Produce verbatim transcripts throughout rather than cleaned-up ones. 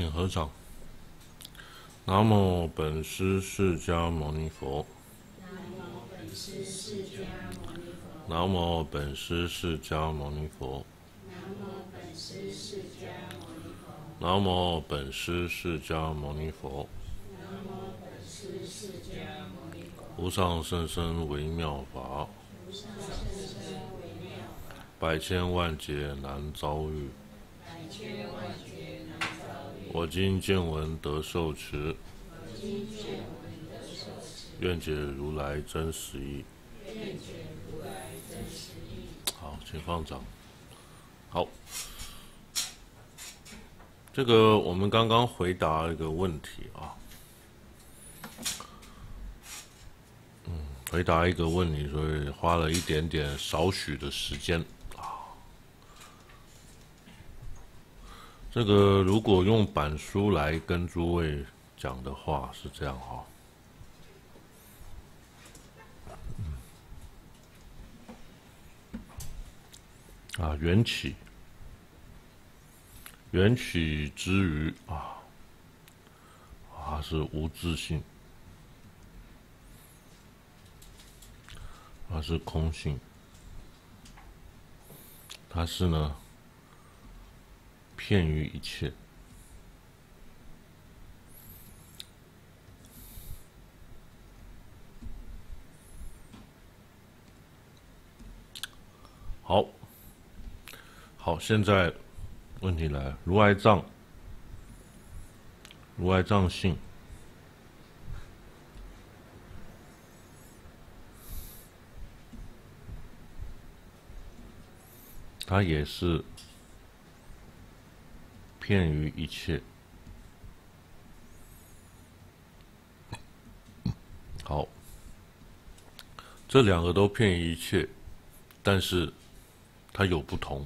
请合掌。南无本师释迦牟尼佛。南无本师释迦牟尼佛。南无本师释迦牟尼佛。无上甚深微妙法，百千万劫难遭遇。我今见闻得受持，愿解如来真实义。好，请放掌。好，这个我们刚刚回答一个问题啊。回答一个问题，所以花了一点点少许的时间啊。这个如果用板书来跟诸位讲的话，是这样哈、哦。啊，缘起，缘起之余啊，它是无自性。它是空性，它是呢，遍于一切。好，好，现在问题来了，如来藏，如来藏性。它也是遍于一切。好，这两个都遍于一切，但是它有不同。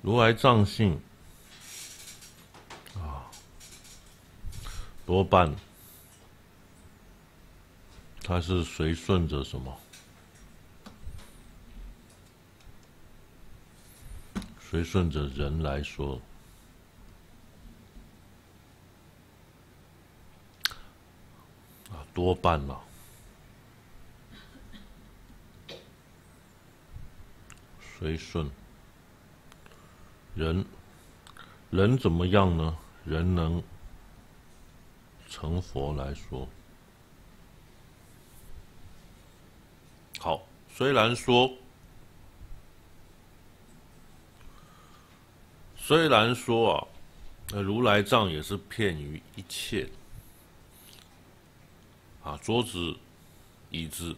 如来藏性啊，多半它是随顺着什么？随顺着人来说，啊，多半了、啊，随顺人，人怎么样呢？人能成佛来说，好，虽然说。虽然说啊，如来藏也是遍于一切，啊，桌子、椅子、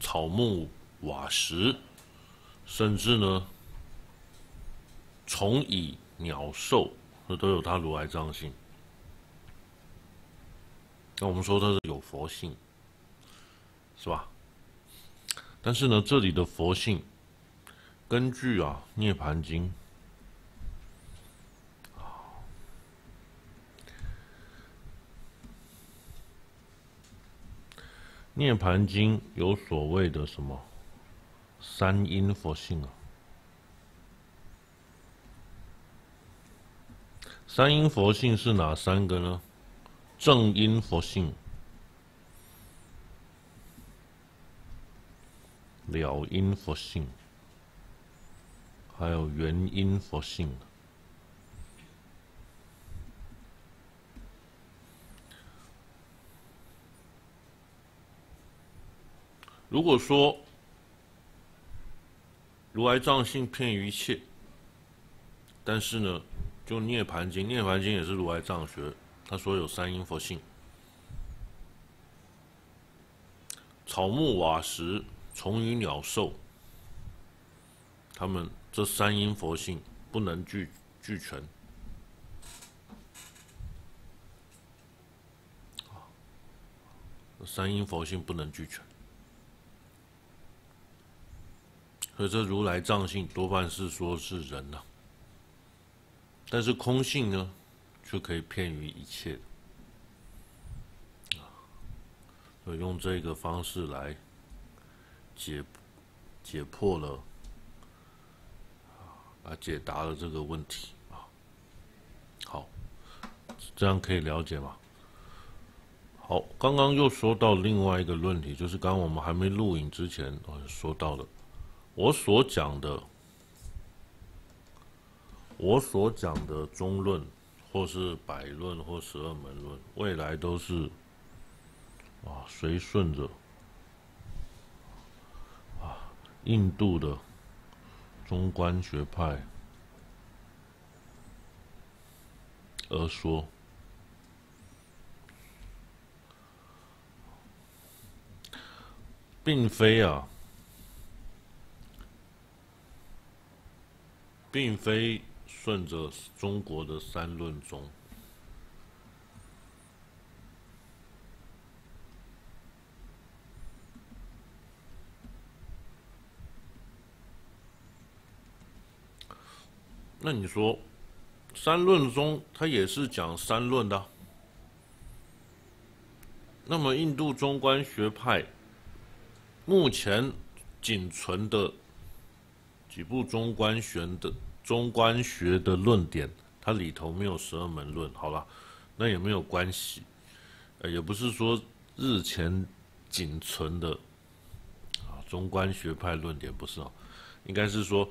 草木、瓦石，甚至呢，虫蚁、鸟兽，这都有它如来藏性。那我们说它是有佛性，是吧？但是呢，这里的佛性，根据啊《涅槃经》。《涅槃经》有所谓的什么三因佛性啊？三因佛性是哪三个呢？正因佛性、了因佛性，还有缘因佛性。如果说如来藏性遍于一切，但是呢，就涅槃经《涅槃经》，《涅槃经》也是如来藏学，他说有三因佛性，草木瓦石、虫鱼鸟兽，他们这三因佛性不能具具全。三因佛性不能具全。所以这如来藏性多半是说是人呐、啊，但是空性呢，却可以遍于一切的，所以用这个方式来解解破了啊，解答了这个问题啊。好，这样可以了解吗？好，刚刚又说到另外一个论题，就是刚刚我们还没录影之前说到的，我所讲的，我所讲的中论，或是百论，或十二门论，未来都是啊，随顺着啊印度的中观学派而说。并非啊，并非顺着中国的三论宗，那你说三论宗它也是讲三论的啊，那么印度中观学派目前仅存的几部中观学的中观学的论点，它里头没有十二门论，好了，那也没有关系，呃，也不是说日前仅存的啊中观学派论点不是啊，应该是说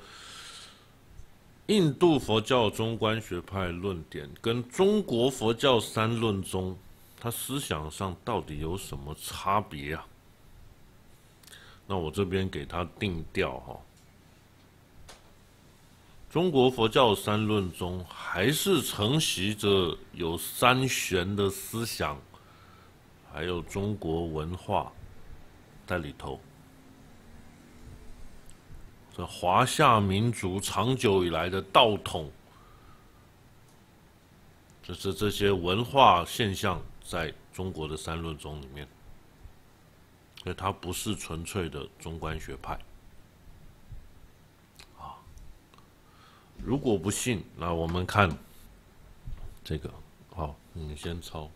印度佛教中观学派论点跟中国佛教三论宗，它思想上到底有什么差别啊？那我这边给它定调哈，中国佛教三论宗还是承袭着有三玄的思想，还有中国文化在里头。这华夏民族长久以来的道统，就是这些文化现象在中国的三论宗里面。所以它不是纯粹的中观学派，啊，如果不信，那我们看这个，好，你先抄。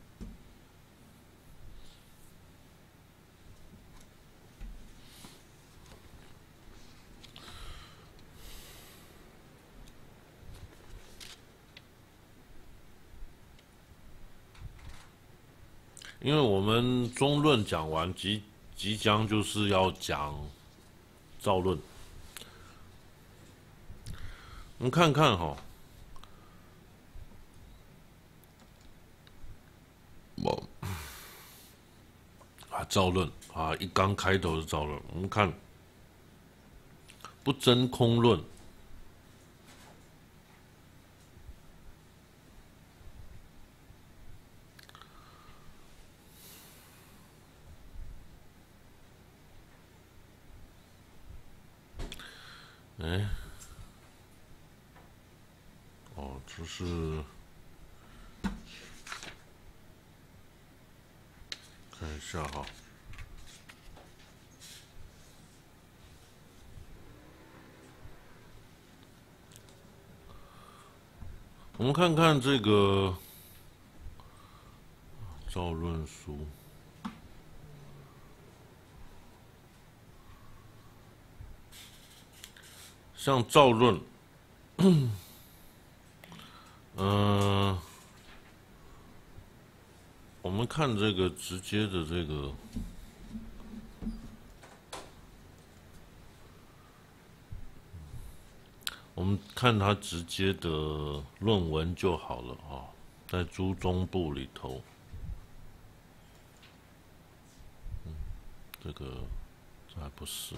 因为我们中论讲完即。即将就是要讲造论，我们看看哈，我啊造论啊一刚开头是造论，我们看不真空论，哎，哦，这是看一下哈，我们看看这个造论书。像造论，嗯、呃，我们看这个直接的这个，我们看它直接的论文就好了啊，在诸宗部里头，嗯，这个这还不是。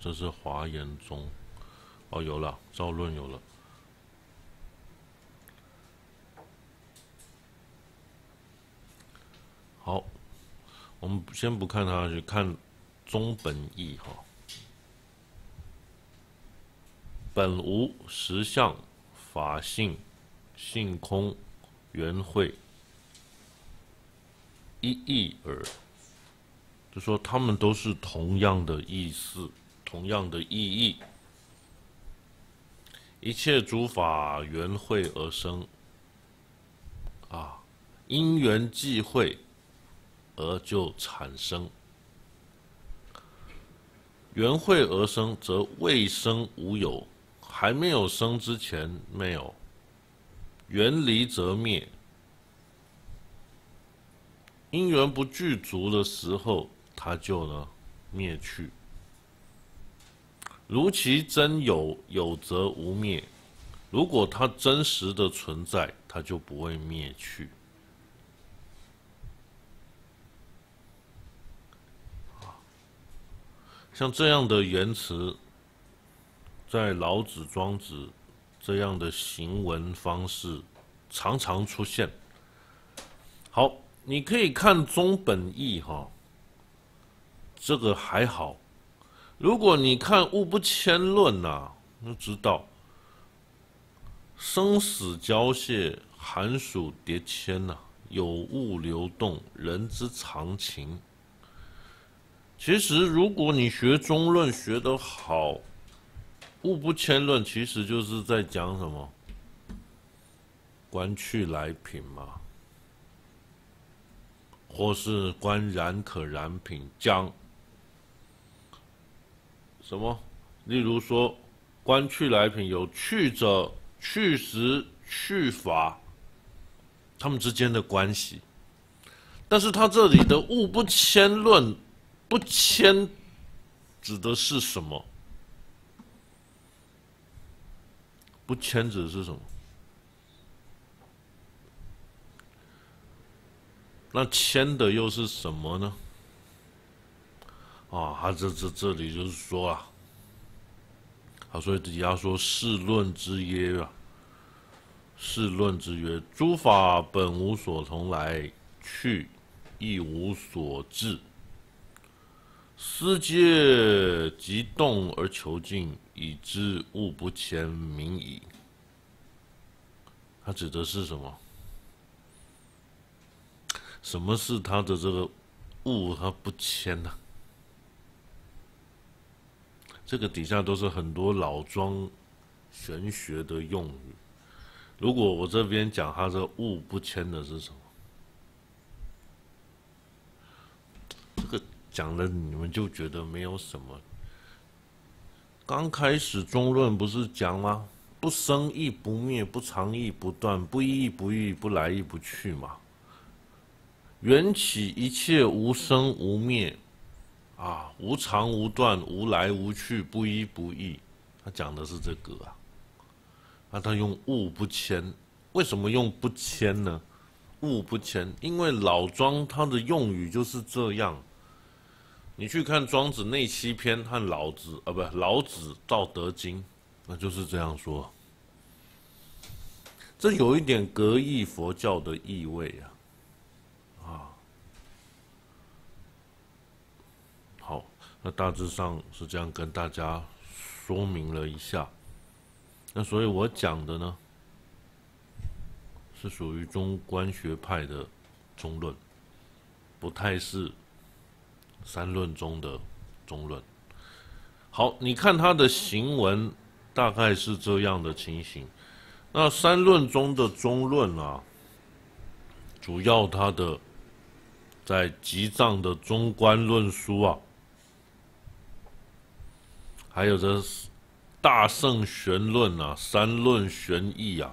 这是华严宗，哦，有了，造论有了。好，我们先不看它，去看宗本义哈。本无实相，法性，性空，缘会，一义耳。就说他们都是同样的意思。同样的意义，一切诸法缘会而生，啊，因缘际会而就产生，缘会而生，则未生无有，还没有生之前没有，缘离则灭。因缘不具足的时候，它就呢灭去。如其真有，有则无灭。如果它真实的存在，它就不会灭去。 像这样的言辞，在老子、庄子这样的行文方式常常出现。好，你可以看中本义哈，这个还好。如果你看物不迁论呐、啊，就知道生死交谢，寒暑迭迁呐、啊，有物流动，人之常情。 其实，如果你学中论学得好，物不迁论其实就是在讲什么？观去来品嘛，或是观然可然品，讲什么？例如说，观去来品有去者、去时、去法，他们之间的关系。但是他这里的物不迁论。 不迁指的是什么？不迁指的是什么？那迁的又是什么呢？啊，他这这这里就是说啊，他所以底下说世论之曰啊，世论之曰，诸法本无所从来，去亦无所至。 思皆即动而求静，以知物不迁，明矣。它指的是什么？什么是它的这个物它不迁呢、啊？这个底下都是很多老庄玄学的用语。如果我这边讲它这个物不迁的是什么？这个。 讲了你们就觉得没有什么。刚开始中论不是讲吗？不生亦不灭，不长亦不断，不依亦不遇，不来亦不去嘛。缘起一切无生无灭，啊，无常无断，无来无去，不依不遇。他讲的是这个啊。那他用物不迁，为什么用不迁呢？物不迁，因为老庄他的用语就是这样。 你去看庄子内七篇和老子啊，不，老子道德经，那就是这样说。这有一点隔异佛教的意味啊，啊，好，那大致上是这样跟大家说明了一下。那所以我讲的呢，是属于中观学派的中论，不太是。 三论中的中论，好，你看他的行文大概是这样的情形。那三论中的中论啊，主要他的在集藏的中观论书啊，还有这大圣玄论啊、三论玄义啊，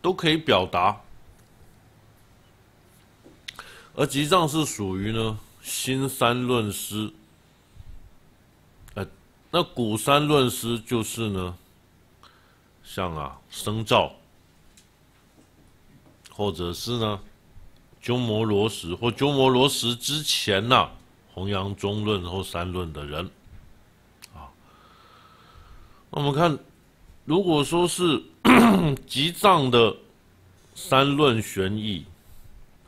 都可以表达。而集藏是属于呢。 新三论师，呃，那古三论师就是呢，像啊生肇，或者是呢鸠摩罗什或鸠摩罗什之前呐、啊，弘扬中论或三论的人，啊，那我们看，如果说是集藏的三论玄义，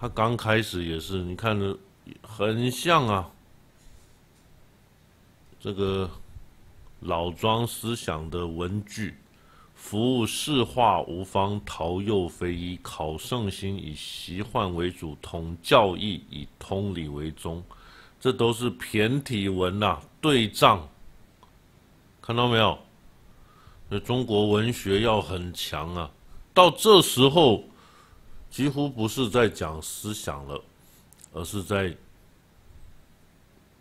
他刚开始也是你看呢。 很像啊，这个老庄思想的文句，夫世化无方，陶幼非一，考圣心以习幻为主，统教义以通理为宗，这都是骈体文呐、啊，对仗，看到没有？中国文学要很强啊，到这时候几乎不是在讲思想了，而是在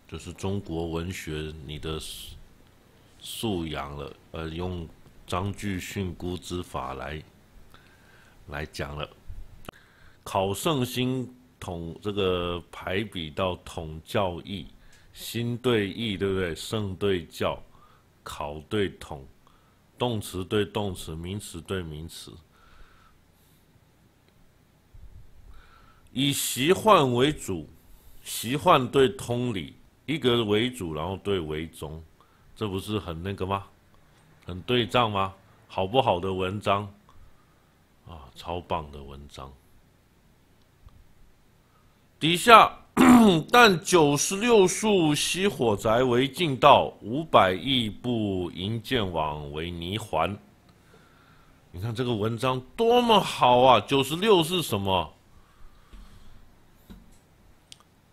就是中国文学你的素养了，呃，用章句训诂之法来来讲了。考圣心统这个排比到统教义，心对义，对不对？圣对教，考对统。 动词对动词，名词对名词，以习幻为主，习幻对通理，一个为主，然后对为宗，这不是很那个吗？很对仗吗？好不好的文章啊，超棒的文章。底下，但九十六宿悉火宅为近道，五百亿步银剑网为泥环。你看这个文章多么好啊！九十六是什么？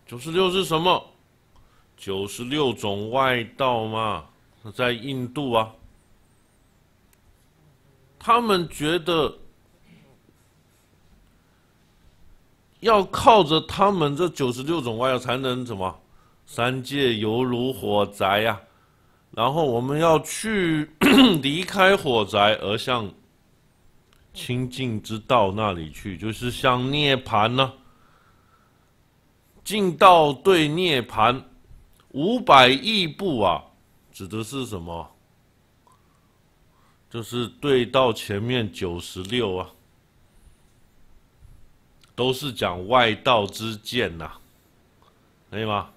九十六是什么？九十六种外道嘛，在印度啊，他们觉得。 要靠着他们这九十六种外道才能什么？三界犹如火宅呀、啊，然后我们要去离开火宅，而向清净之道那里去，就是向涅槃呢、啊。净道对涅槃，五百亿步啊，指的是什么？就是对到前面九十六啊。 都是讲外道之见呐、啊，可以吗？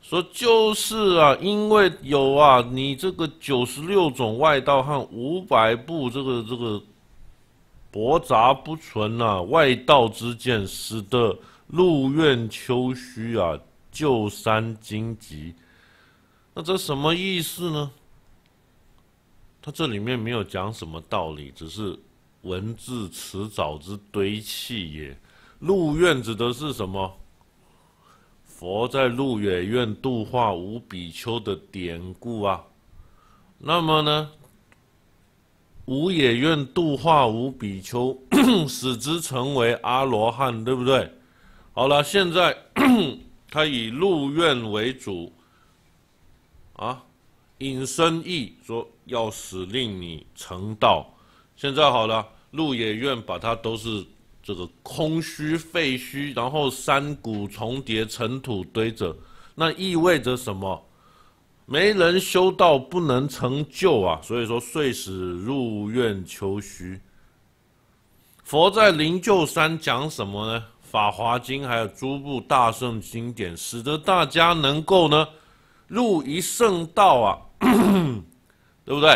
说就是啊，因为有啊，你这个九十六种外道和五百部这个这个驳杂不纯啊，外道之见，使得入院丘虚啊，就三荆棘。那这什么意思呢？他这里面没有讲什么道理，只是。 文字辞藻之堆砌也。鹿苑指的是什么？佛在鹿野苑度化五比丘的典故啊。那么呢，五野苑度化五比丘，使之成为阿罗汉，对不对？好了，现在他以鹿苑为主啊，引申义说要使令你成道。 现在好了，鹿野苑把它都是这个空虚废墟，然后山谷重叠，尘土堆着，那意味着什么？没人修道不能成就啊！所以说，遂使入院求虚。佛在灵鹫山讲什么呢？《法华经》还有诸部大圣经典，使得大家能够呢入一圣道啊，对不对？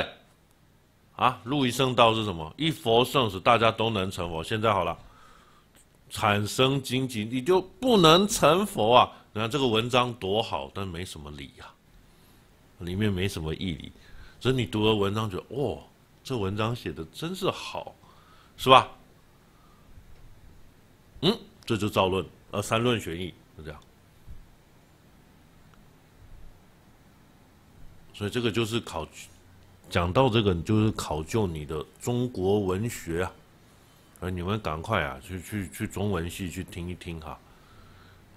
啊，入一圣道是什么？一佛圣使大家都能成佛。现在好了，产生荆棘，你就不能成佛啊！你看这个文章多好，但没什么理啊，里面没什么义理。所以你读了文章，觉得哦，这文章写的真是好，是吧？嗯，这就造论，呃，三论玄义是这样。所以这个就是考。 讲到这个，你就是考究你的中国文学啊，而你们赶快啊，去去去中文系去听一听哈、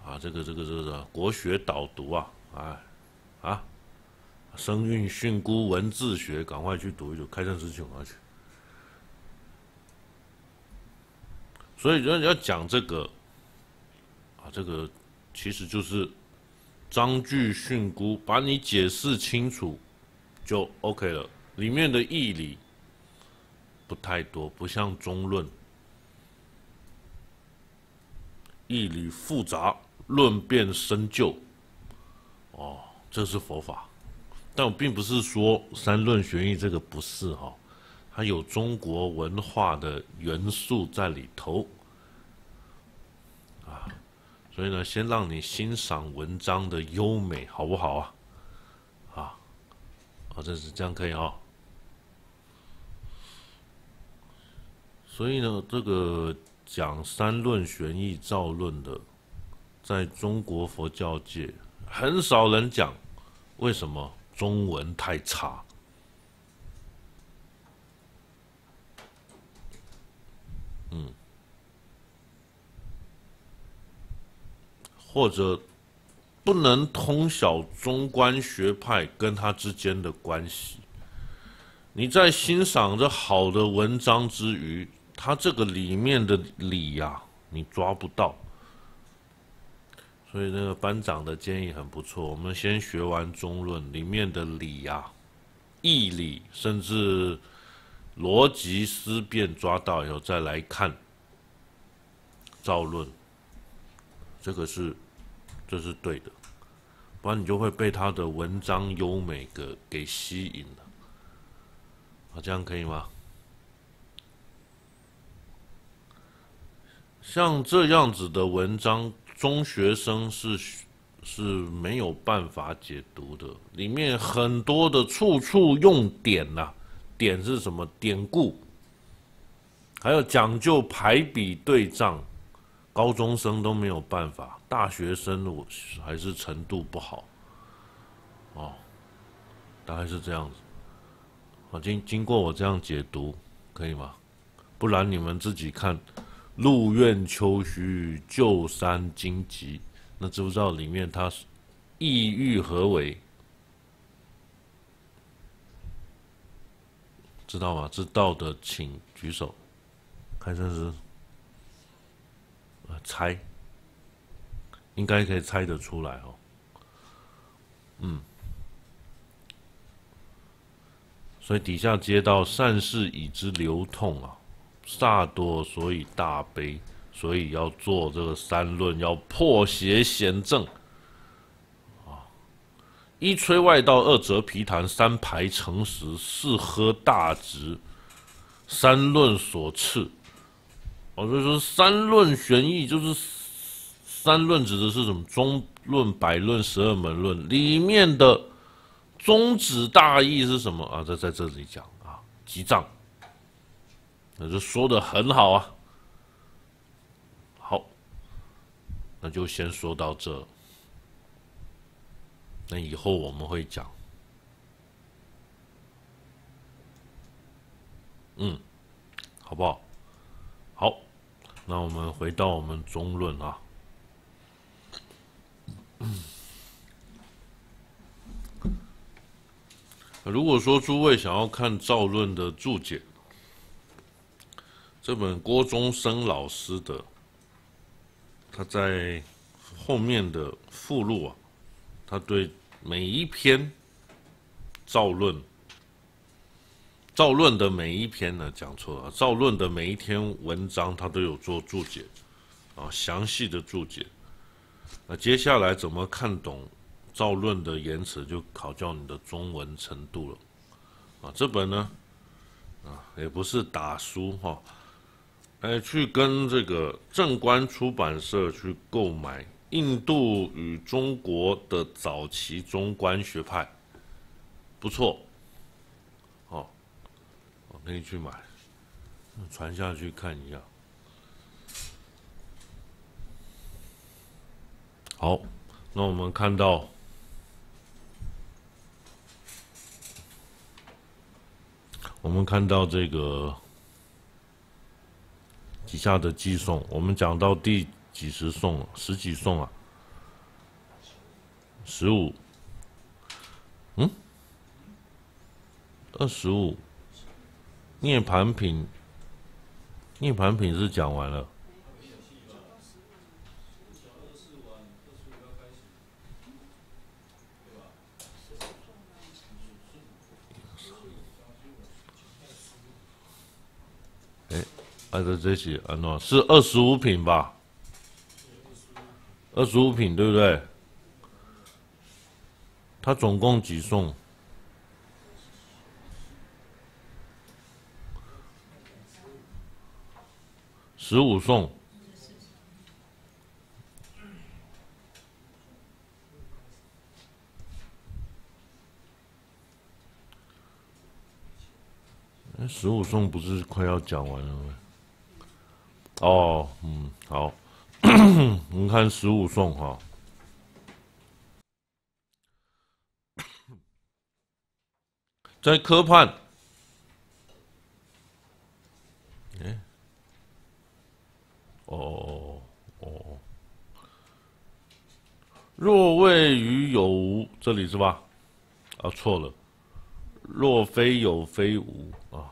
啊，啊，这个这个这个国学导读啊，哎，啊，声韵训诂文字学，赶快去读一读，开战之前赶快去。所以人要讲这个，啊，这个其实就是章句训诂，把你解释清楚就 OK 了。 里面的义理不太多，不像中论，义理复杂，论辩深究，哦，这是佛法。但我并不是说三论玄义这个不是哈、哦，它有中国文化的元素在里头啊，所以呢，先让你欣赏文章的优美，好不好啊？啊，好、哦，这是这样可以啊、哦。 所以呢，这个讲三论玄义造论的，在中国佛教界很少人讲，为什么中文太差？嗯，或者不能通晓中观学派跟他之间的关系。你在欣赏这好的文章之余，他这个里面的理呀、啊，你抓不到。所以那个班长的建议很不错，我们先学完中论里面的理呀、啊、义理，甚至逻辑思辨抓到以后，再来看造论，这个是这是对的，不然你就会被他的文章优美给给吸引了。啊，这样可以吗？像这样子的文章，中学生是是没有办法解读的，里面很多的处处用典呐、啊，典是什么？典故，还有讲究排比对仗，高中生都没有办法，大学生我还是程度不好，哦，大概是这样子。啊，经经过我这样解读，可以吗？不然你们自己看。入院秋虚，旧山荆棘。那知不知道里面它意欲何为？知道吗？知道的请举手。开始是猜，应该可以猜得出来哦。嗯，所以底下接到善事已之流痛啊。萨多，所以大悲，所以要做这个三论，要破邪显正，啊！一吹外道，二折皮谈，三排诚实，四喝大直，三论所赐。我就说三论玄义，就是三论指的是什么？中论、百论、十二门论里面的宗旨大义是什么啊？在在这里讲啊，集藏。那就说的很好啊，好，那就先说到这。那以后我们会讲，嗯，好不好？好，那我们回到我们中论啊。如果说诸位想要看造论的注解。这本郭中生老师的，他在后面的附录啊，他对每一篇造论，造论的每一篇呢，讲错了，造论的每一篇文章，他都有做注解啊，详细的注解。那接下来怎么看懂造论的言辞，就考教你的中文程度了啊。这本呢，啊，也不是打书哈。哦哎，去跟这个正观出版社去购买《印度与中国的早期中观学派》，不错，哦，我可以去买，传下去看一下。好，那我们看到我们看到这个。以下的寄送，我们讲到第几十送了？十几送啊？十五？嗯？二十五？涅槃品，涅槃品是讲完了。啊，这这些啊，喏，是二十五品吧？二十五品对不对？它总共几颂？十五颂。哎，十五颂不是快要讲完了吗？哦，嗯，好，我们看十五颂哈。在科判，哎、欸，哦哦，若谓于有无，这里是吧？啊，错了，若非有非无啊，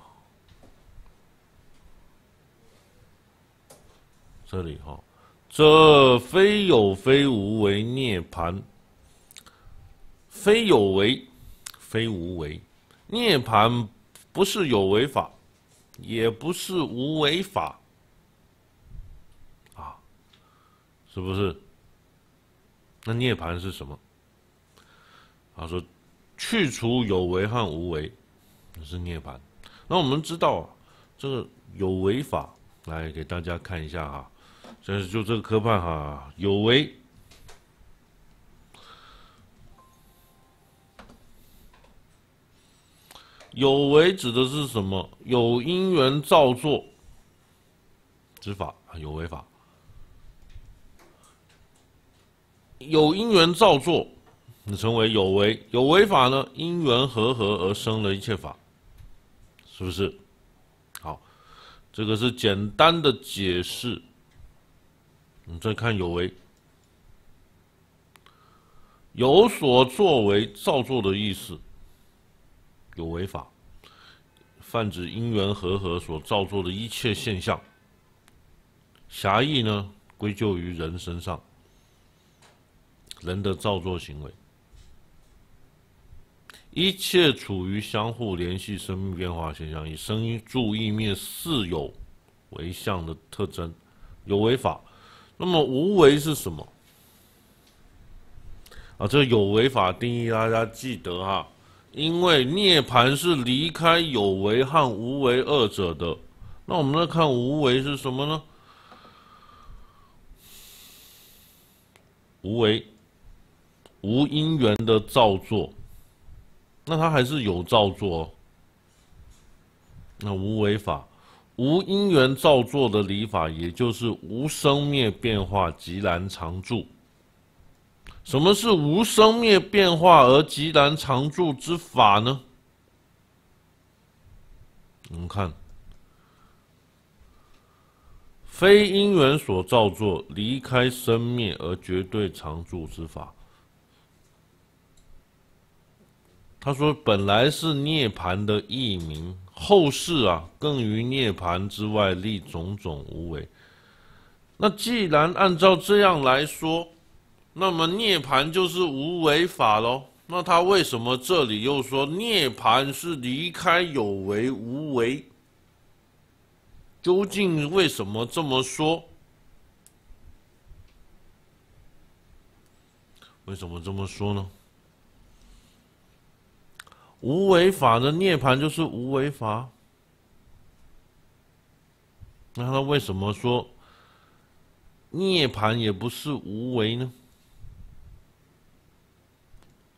这里哈、哦，这非有非无为涅槃，非有为，非无为，涅槃不是有为法，也不是无为法。 是不是？那涅槃是什么？他说，去除有为和无为，是涅槃。那我们知道啊，这个有为法，来给大家看一下哈。但是就这个科判哈，有为，有为指的是什么？有因缘造作之法啊，有为法。 有因缘造作，成为有为；有为法呢，因缘和合而生的一切法，是不是？好，这个是简单的解释。我们再看有为，有所作为、造作的意思。有为法，泛指因缘和合所造作的一切现象。狭义呢，归咎于人身上。 人的造作行为，一切处于相互联系生命变化现象，以生住意灭四有为相的特征，有为法。那么无为是什么？啊，这有为法定义大家记得哈，因为涅槃是离开有为和无为二者的。那我们来看无为是什么呢？无为。 无因缘的造作，那他还是有造作、哦。那无为法，无因缘造作的理法，也就是无生灭变化寂然常住。什么是无生灭变化而寂然常住之法呢？我们看，非因缘所造作，离开生灭而绝对常住之法。 他说：“本来是涅槃的异名，后世啊，更于涅槃之外立种种无为。那既然按照这样来说，那么涅槃就是无为法喽。那他为什么这里又说涅槃是离开有为无为？究竟为什么这么说？为什么这么说呢？” 无为法的涅槃就是无为法，那他为什么说涅槃也不是无为呢？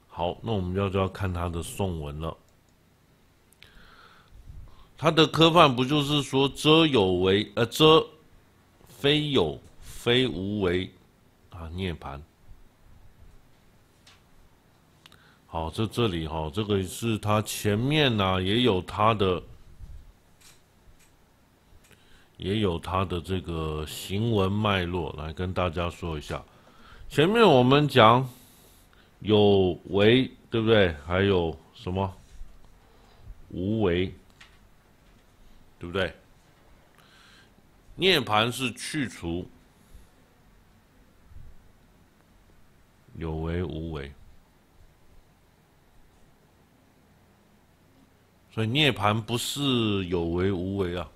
好，那我们要就要看他的颂文了。他的科判不就是说遮有为，呃，遮非有非无为啊，涅槃。 好，这这里哈、哦，这个是他前面呢、啊，也有他的，也有他的这个行文脉络，来跟大家说一下。前面我们讲有为，对不对？还有什么无为，对不对？涅槃是去除有为无为。 所以涅槃不是有为无为啊，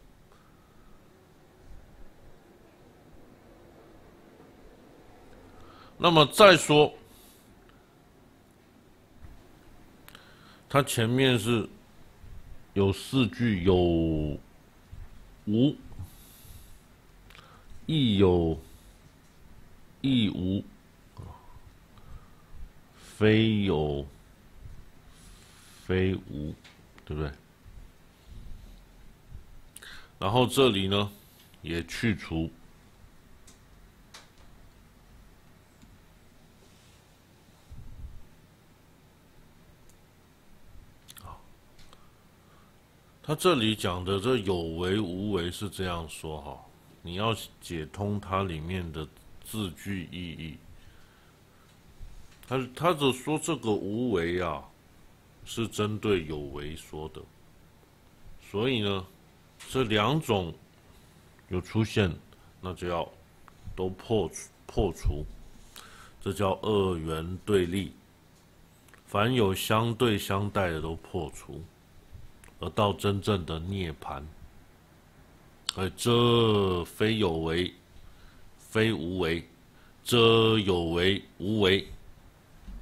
那么再说，它前面是有四句有无，亦有亦无，非有非无。 对不对？然后这里呢，也去除啊。他这里讲的这有为无为是这样说哈、哦，你要解通它里面的字句意义。他他只说这个无为啊，是针对有为说的。所以呢，这两种有出现，那就要都破除破除，这叫二元对立。凡有相对相待的都破除，而到真正的涅槃。 而这非有为，非无为，这有为无为，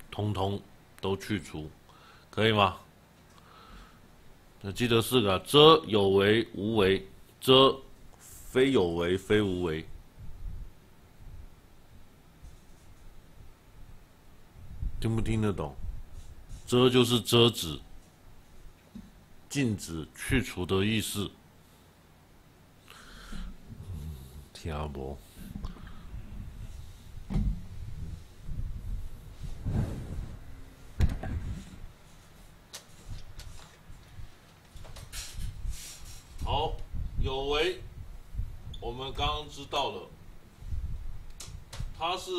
通通都去除，可以吗？那记得四个、啊：这有为无为，这非有为非无为。听不听得懂？遮就是遮止、禁止、去除的意思。 听无，好，有为，我们刚刚知道了，它是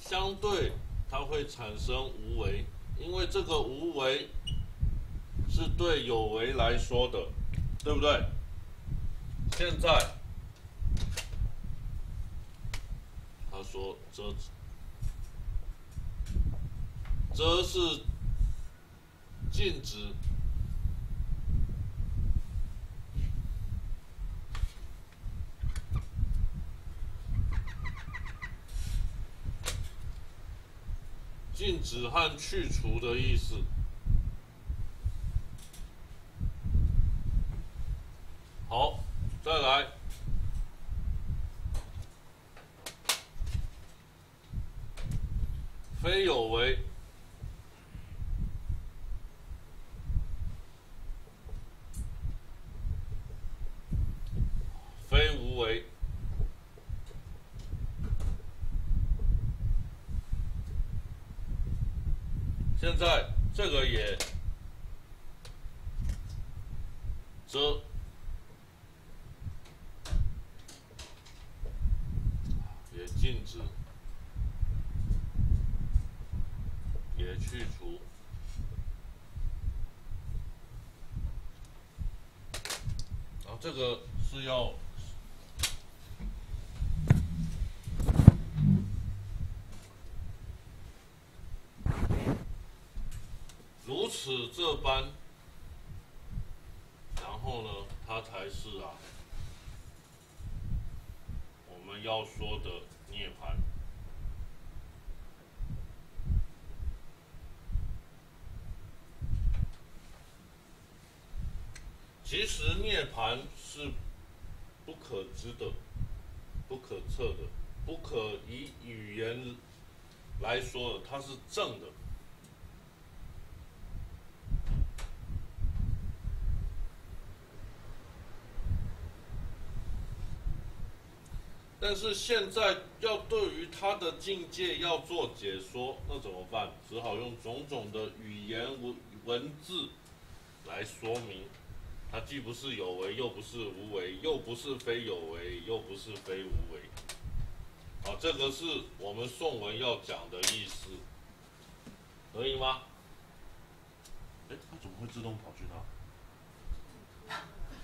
相对，它会产生无为，因为这个无为是对有为来说的，对不对？现在。 他说：“遮，遮是禁止，禁止和去除的意思。” 非有为，非无为，现在这个也遮，也禁止。 也去除，然后这个是要如此这般，然后呢，它才是啊，我们要说的涅槃。 其实涅槃是不可知的、不可测的、不可以语言来说的，它是正的。但是现在要对于它的境界要做解说，那怎么办？只好用种种的语言文文字来说明。 它既不是有为，又不是无为，又不是非有为，又不是非无为。好，这个是我们颂文要讲的意思，可以吗？哎，它怎么会自动跑去那？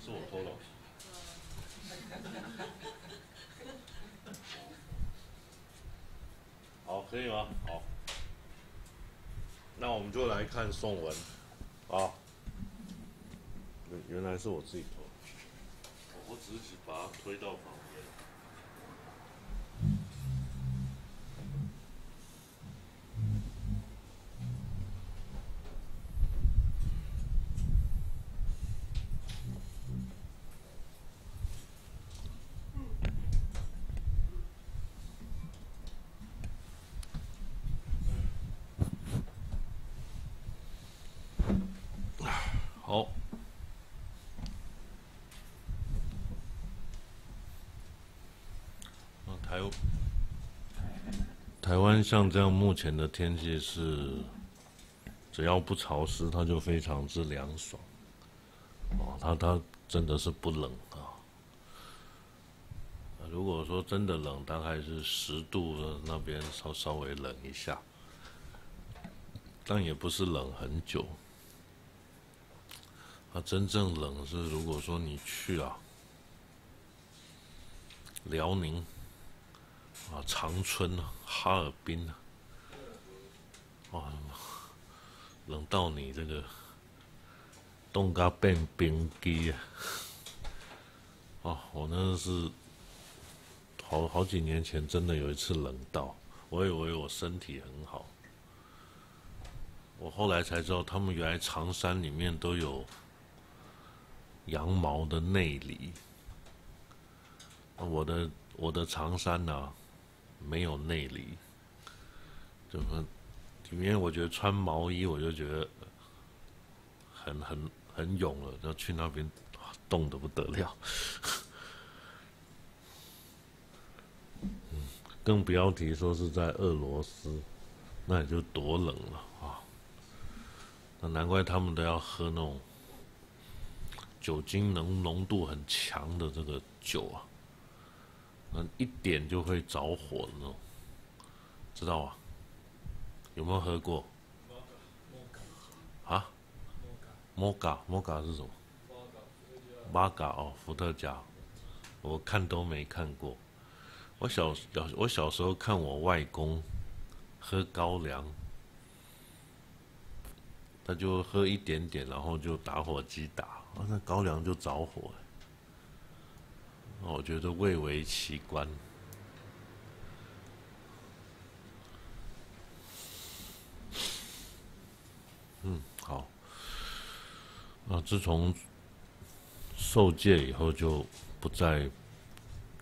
是我偷了。好，可以吗？好，那我们就来看颂文，啊。 原来是我自己偷，我只是把它推到旁边。好。 台湾像这样目前的天气是，只要不潮湿，它就非常之凉爽。哦，它它真的是不冷啊。如果说真的冷，大概是十度的那边稍稍微冷一下，但也不是冷很久。啊，真正冷是如果说你去啊，辽宁啊、长春啊、哈尔滨啊，哇，冷到你这个冻甲变冰机啊！啊，我那是好好几年前，真的有一次冷到，我以为我身体很好。我后来才知道，他们原来长衫里面都有羊毛的内里。我的我的长衫呢、啊，没有内里，怎么？因为我觉得穿毛衣，我就觉得很很很勇了，然后去那边冻得不得了。嗯，更不要提说是在俄罗斯，那也就多冷了啊。那难怪他们都要喝那种酒精浓浓度很强的这个酒啊，嗯，一点就会着火的那种，知道啊？有没有喝过？啊？摩嘎，摩嘎是什么？巴嘎哦，伏特加，我看都没看过。我小小我小时候看我外公喝高粱。他就喝一点点，然后就打火机打，啊、那高粱就着火了。我觉得蔚为奇观。嗯，好。啊，自从受戒以后，就不再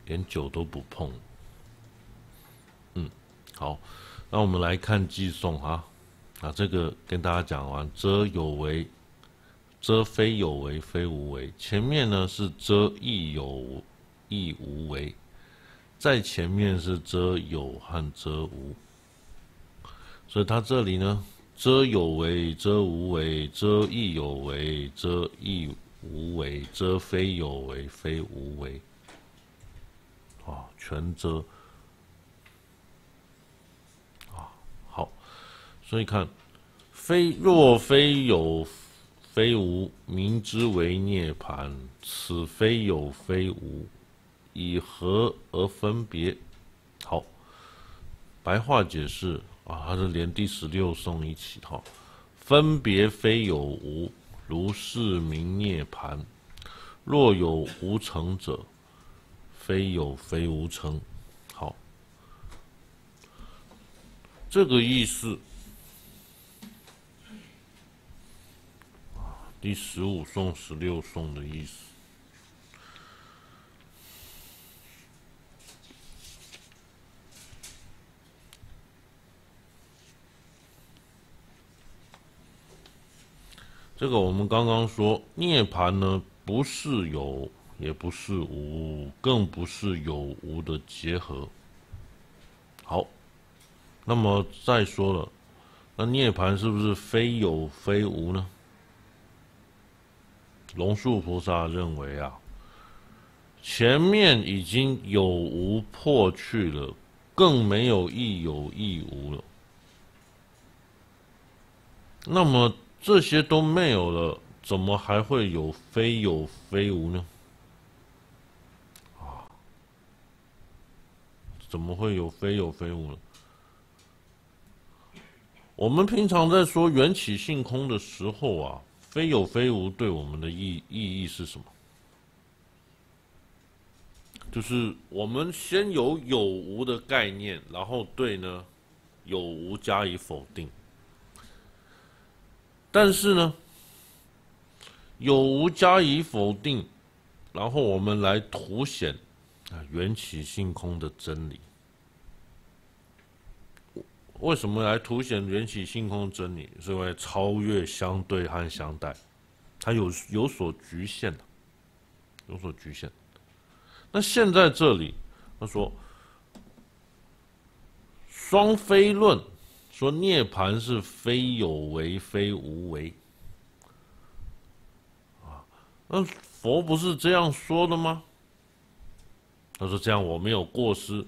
连酒都不碰。嗯，好。那我们来看寄送哈。啊，这个跟大家讲完，遮有为，遮非有为，非无为。前面呢是遮亦有，亦无为，在前面是遮有和遮无。所以它这里呢，遮有为，遮无为，遮亦有为，遮亦无为，遮非有为，非无为。啊，全遮。所以看，非若非有，非无，名之为涅槃。此非有非无，以何而分别？好，白话解释啊，它是连第十六颂一起哈。分别非有无，如是名涅槃。若有无成者，非有非无成。好，这个意思。第十五颂、十六颂的意思。这个我们刚刚说，涅槃呢，不是有，也不是无，更不是有无的结合。好，那么再说了，那涅槃是不是非有非无呢？龙树菩萨认为啊，前面已经有无破去了，更没有亦有亦无了。那么这些都没有了，怎么还会有非有非无呢？啊，怎么会有非有非无呢？我们平常在说缘起性空的时候啊。非有非无对我们的意意义是什么？就是我们先有有无的概念，然后对呢有无加以否定。但是呢，有无加以否定，然后我们来凸显啊缘起性空的真理。为什么来凸显缘起性空真理？是因为超越相对和相待，它有有所局限的，有所局限。那现在这里他说双非论，说涅槃是非有为非无为啊，那佛不是这样说的吗？他说这样我没有过失。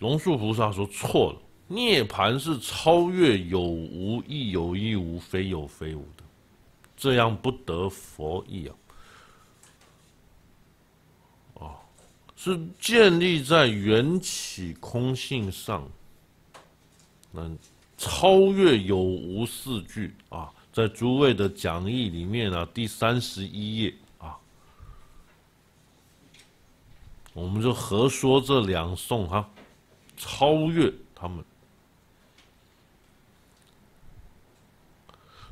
龙树菩萨说错了，涅槃是超越有无，亦有亦无，非有非无的，这样不得佛意啊。哦，是建立在缘起空性上，那超越有无四句啊。 在诸位的讲义里面啊，第三十一页啊，我们就合说这两颂哈、啊，超越他们。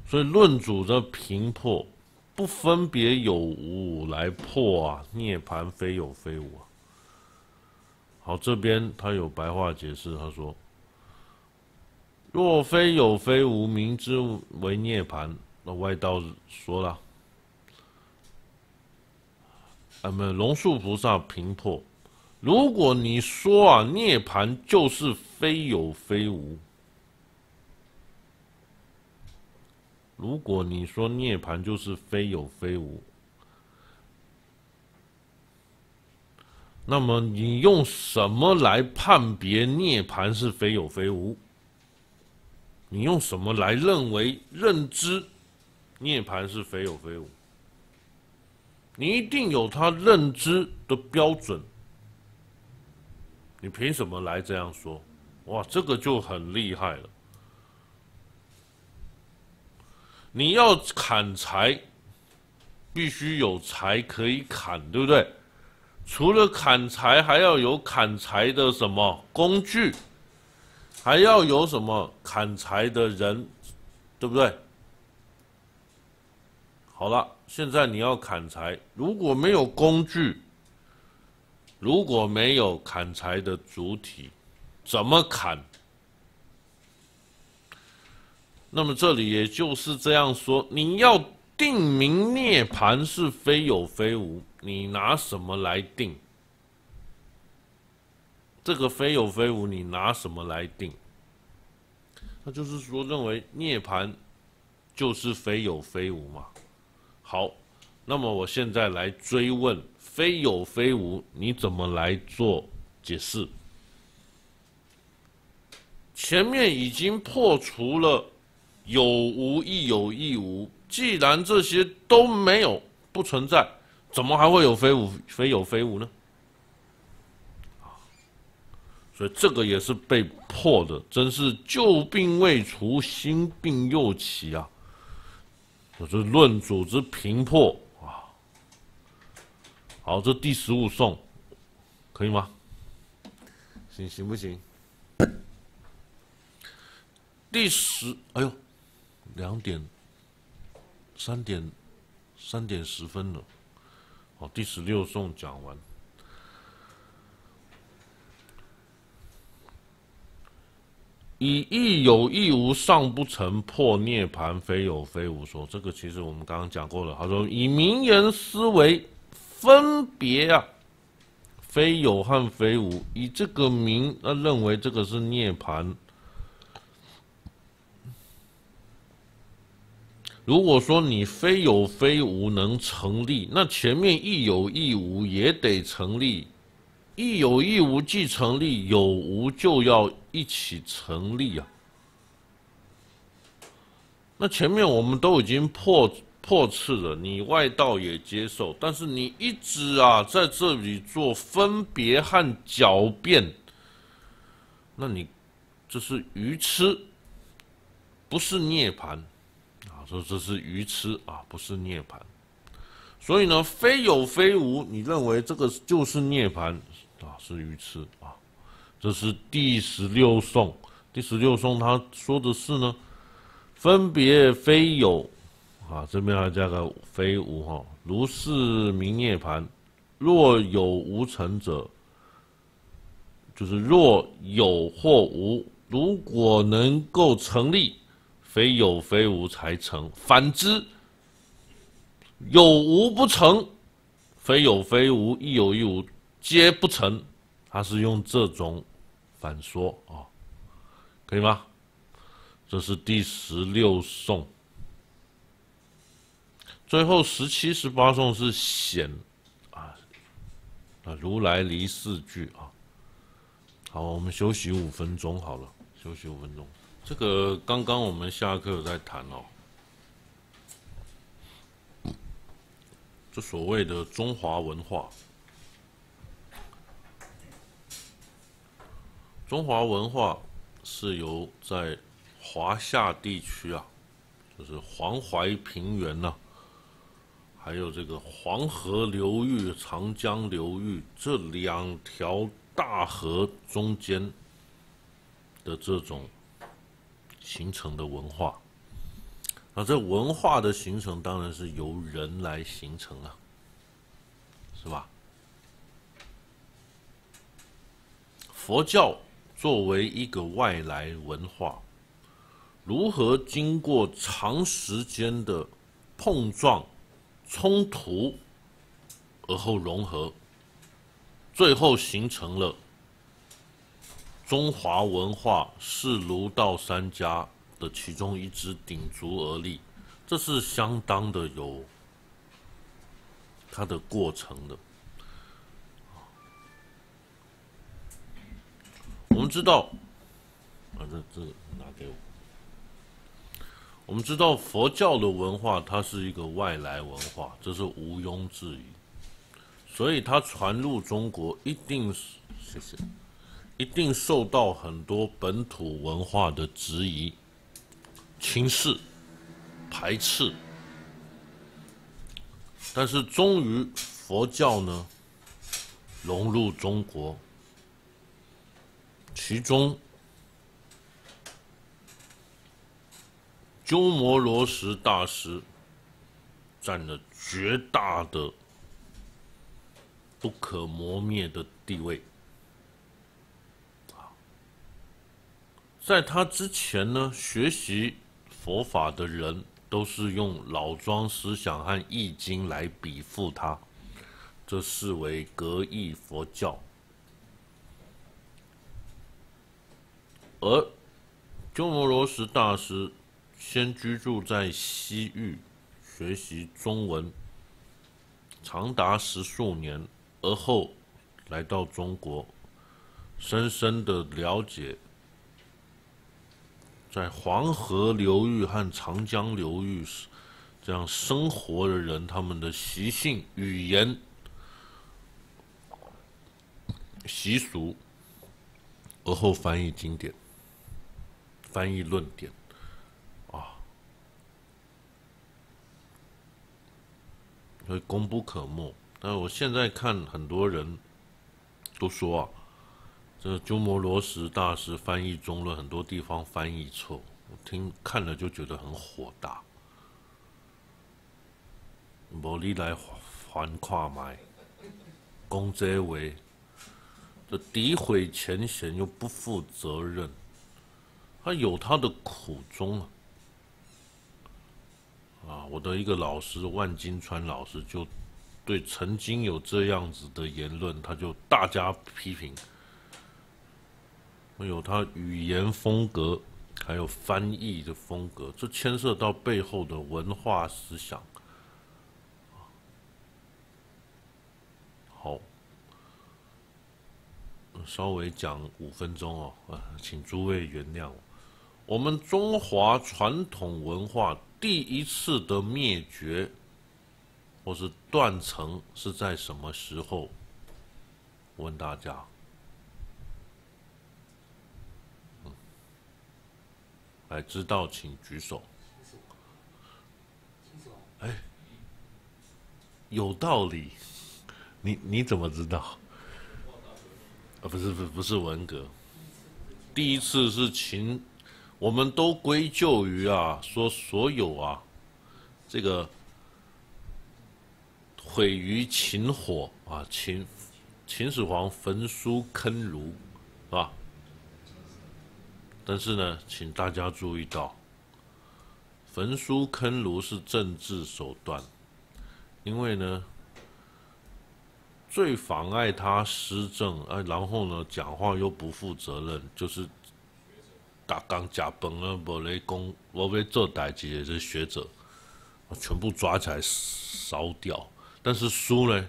所以论主的评破，不分别有无来破啊，涅槃非有非无啊。好，这边他有白话解释，他说。 若非有非无，名之为涅槃。那外道说了，俺们龙树菩萨评破：如果你说啊，涅槃就是非有非无；如果你说涅槃就是非有非无，那么你用什么来判别涅槃是非有非无？ 你用什么来认为认知涅槃是非有非无？你一定有他认知的标准，你凭什么来这样说？哇，这个就很厉害了。你要砍柴，必须有柴可以砍，对不对？除了砍柴，还要有砍柴的什么工具？ 还要有什么砍柴的人，对不对？好了，现在你要砍柴，如果没有工具，如果没有砍柴的主体，怎么砍？那么这里也就是这样说：你要定名涅槃是非有非无，你拿什么来定？ 这个非有非无，你拿什么来定？那就是说，认为涅槃就是非有非无嘛。好，那么我现在来追问：非有非无，你怎么来做解释？前面已经破除了有无亦有亦无，既然这些都没有不存在，怎么还会有非无非有非无呢？ 所以这个也是被破的，真是旧病未除，新病又起啊！我是论主之平破啊。好，这第十五颂，可以吗？行行不行？第十，哎呦，两点，三点，三点十分了。好，第十六颂讲完。 以亦有亦无尚不成破涅槃非有非无说，这个其实我们刚刚讲过了。他说以名言思维分别啊，非有和非无，以这个名，那认为这个是涅槃。如果说你非有非无能成立，那前面亦有亦无也得成立。 亦有亦无既成立，有无就要一起成立啊。那前面我们都已经破破斥了，你外道也接受，但是你一直啊在这里做分别和狡辩，那你这是愚痴，不是涅槃啊！说这是愚痴啊，不是涅槃。所以呢，非有非无，你认为这个就是涅槃。 啊，是愚痴啊！这是第十六颂。第十六颂他说的是呢，分别非有啊，这边还加个非无哈、啊。如是名涅槃，若有无成者，就是若有或无，如果能够成立，非有非无才成；反之，有无不成，非有非无，亦有亦无。 皆不成，他是用这种反说啊、哦，可以吗？这是第十六颂，最后十七、十八颂是显啊，啊，如来离世句啊。好，我们休息五分钟好了，休息五分钟。这个刚刚我们下课有在谈哦，这所谓的中华文化，中华文化是由在华夏地区啊，就是黄淮平原呐、啊。 还有这个黄河流域、长江流域这两条大河中间的这种形成的文化，那这文化的形成当然是由人来形成啊，是吧？佛教作为一个外来文化，如何经过长时间的碰撞？ 冲突，而后融合，最后形成了中华文化是儒道三家的其中一支鼎足而立，这是相当的有它的过程的。我们知道，啊，这这拿给我。 我们知道佛教的文化，它是一个外来文化，这是毋庸置疑。所以它传入中国，一定是谢谢，一定受到很多本土文化的质疑、轻视、排斥。但是终于佛教呢，融入中国，其中。 鸠摩罗什大师占了绝大的、不可磨灭的地位。在他之前呢，学习佛法的人都是用老庄思想和易经来比附他，这视为隔异佛教。而鸠摩罗什大师。 先居住在西域，学习中文，长达十数年，而后来到中国，深深的了解在黄河流域和长江流域这样生活的人，他们的习性、语言、习俗，而后翻译经典，翻译论点。 所以功不可没，但我现在看很多人都说啊，这鸠摩罗什大师翻译中论很多地方翻译错，我听看了就觉得很火大。无你来还看卖，讲这话，这诋毁前嫌又不负责任，他有他的苦衷啊。 啊，我的一个老师万金川老师就对曾经有这样子的言论，他就大加批评，有他语言风格，还有翻译的风格，这牵涉到背后的文化思想。好，稍微讲五分钟哦，啊，请诸位原谅我。我们中华传统文化。 第一次的灭绝，或是断层，是在什么时候？问大家。嗯，来知道请举手。哎，有道理。你你怎么知道？啊，不是不不是文革，第一次是秦。 我们都归咎于啊，说所有啊，这个毁于秦火啊，秦秦始皇焚书坑儒，是吧？但是呢，请大家注意到，焚书坑儒是政治手段，因为呢，最妨碍他施政，哎、啊，然后呢，讲话又不负责任，就是。 打工假崩了，无咧讲，无咧做代志的这学者，全部抓起来烧掉。但是书呢，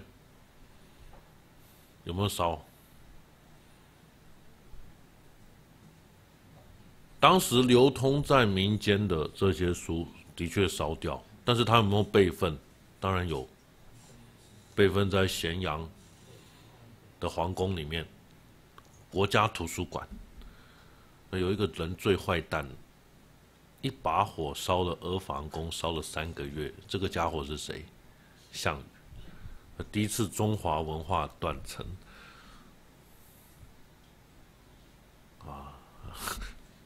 有没有烧？当时流通在民间的这些书的确烧掉，但是他有没有备份？当然有，备份在咸阳的皇宫里面，国家图书馆。那有一个人最坏蛋，一把火烧了阿房宫，烧了三个月。这个家伙是谁？项羽。第一次中华文化断层啊！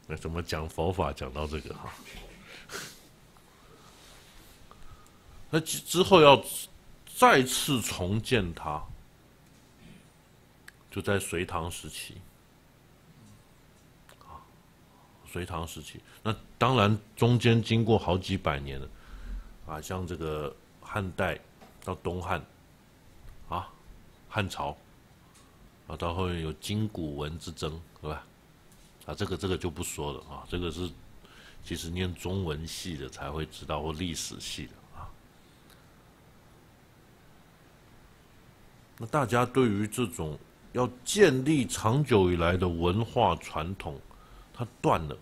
那怎么讲佛法讲到这个哈？那之后要再次重建它，就在隋唐时期。 隋唐时期，那当然中间经过好几百年了，啊，像这个汉代到东汉，啊，汉朝，啊，到后面有今古文之争，对吧？啊，这个这个就不说了啊，这个是其实念中文系的才会知道或历史系的啊。那大家对于这种要建立长久以来的文化传统。 它断了。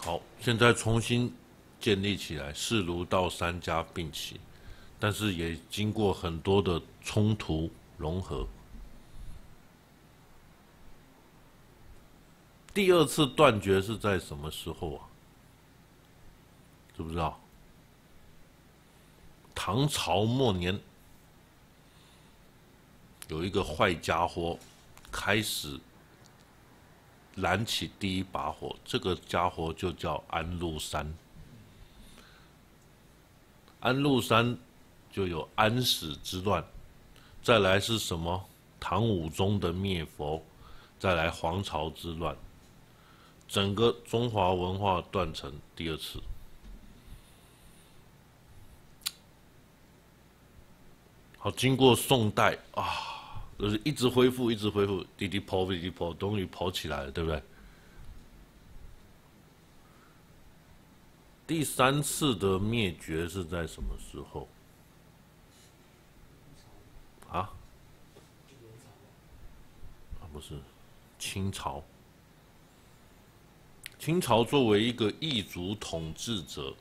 好，现在重新建立起来，士儒道三家并起，但是也经过很多的冲突融合。第二次断绝是在什么时候啊？知不知道？唐朝末年。 有一个坏家伙开始燃起第一把火，这个家伙就叫安禄山。安禄山就有安史之乱，再来是什么？唐武宗的灭佛，再来黄巢之乱，整个中华文化断层第二次。好，经过宋代啊。 就是一直恢复，一直恢复，滴滴跑，滴滴跑，终于跑起来了，对不对？第三次的灭绝是在什么时候？啊？啊，不是，清朝。清朝作为一个异族统治者，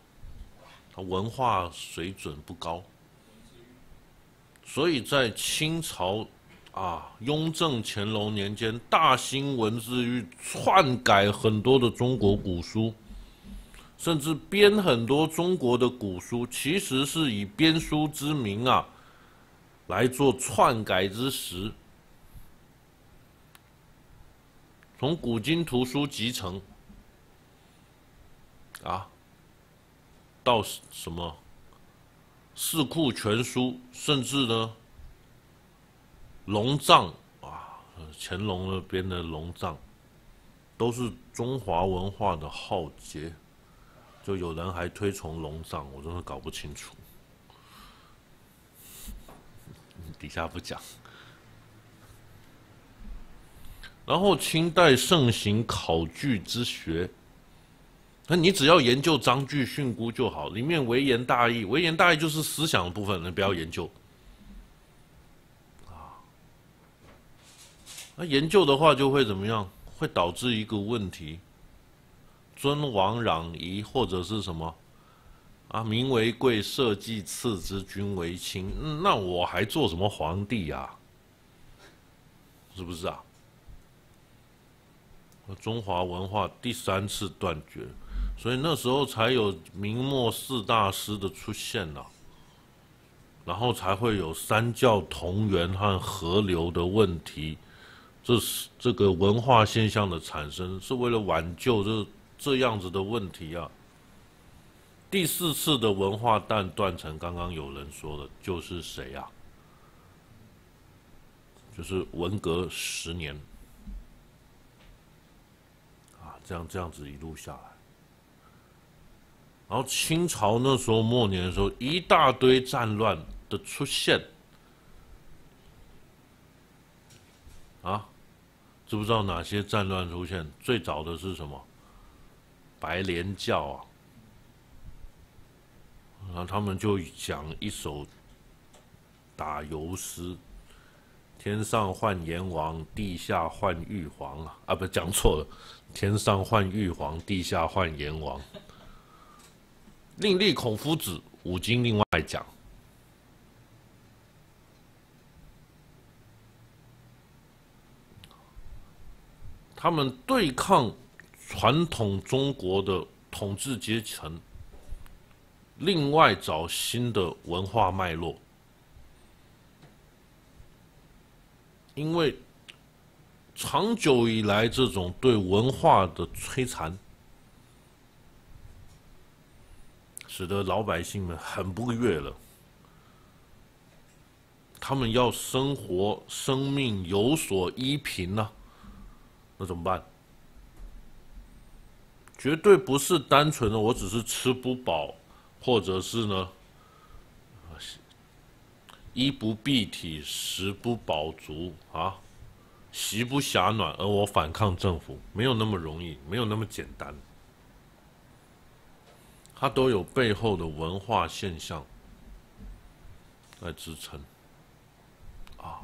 他文化水准不高，所以在清朝。 啊，雍正、乾隆年间大兴文字狱，篡改很多的中国古书，甚至编很多中国的古书，其实是以编书之名啊，来做篡改之实。从古今图书集成，啊，到什么四库全书，甚至呢？ 龙藏啊，乾隆那边的龙藏，都是中华文化的浩劫。就有人还推崇龙藏，我真的搞不清楚。底下不讲。然后清代盛行考据之学，那你只要研究章句训诂就好，里面微言大义，微言大义就是思想的部分，你不要研究。 那研究的话就会怎么样？会导致一个问题：尊王攘夷，或者是什么啊？民为贵，社稷次之，君为轻。嗯，那我还做什么皇帝呀、啊？是不是啊？中华文化第三次断绝，所以那时候才有明末四大师的出现啊，然后才会有三教同源和合流的问题。 这是这个文化现象的产生，是为了挽救这这样子的问题啊。第四次的文化断断层，刚刚有人说了，就是谁啊？就是文革十年啊，这样这样子一路下来。然后清朝那时候末年的时候，一大堆战乱的出现啊。 知不知道哪些战乱出现？最早的是什么？白莲教啊，然后他们就讲一首打油诗，天上换阎王，地下换玉皇啊！啊，不，讲错了，天上换玉皇，地下换阎王。另立孔夫子，五经另外讲。他们对抗传统中国的统治阶层，另外找新的文化脉络，因为长久以来这种对文化的摧残，使得老百姓们很不悦了。他们要生活、生命有所依凭啊。 那怎么办？绝对不是单纯的我只是吃不饱，或者是呢，衣不蔽体，食不饱足啊，席不暇暖，而我反抗政府，没有那么容易，没有那么简单。它都有背后的文化现象来支撑啊。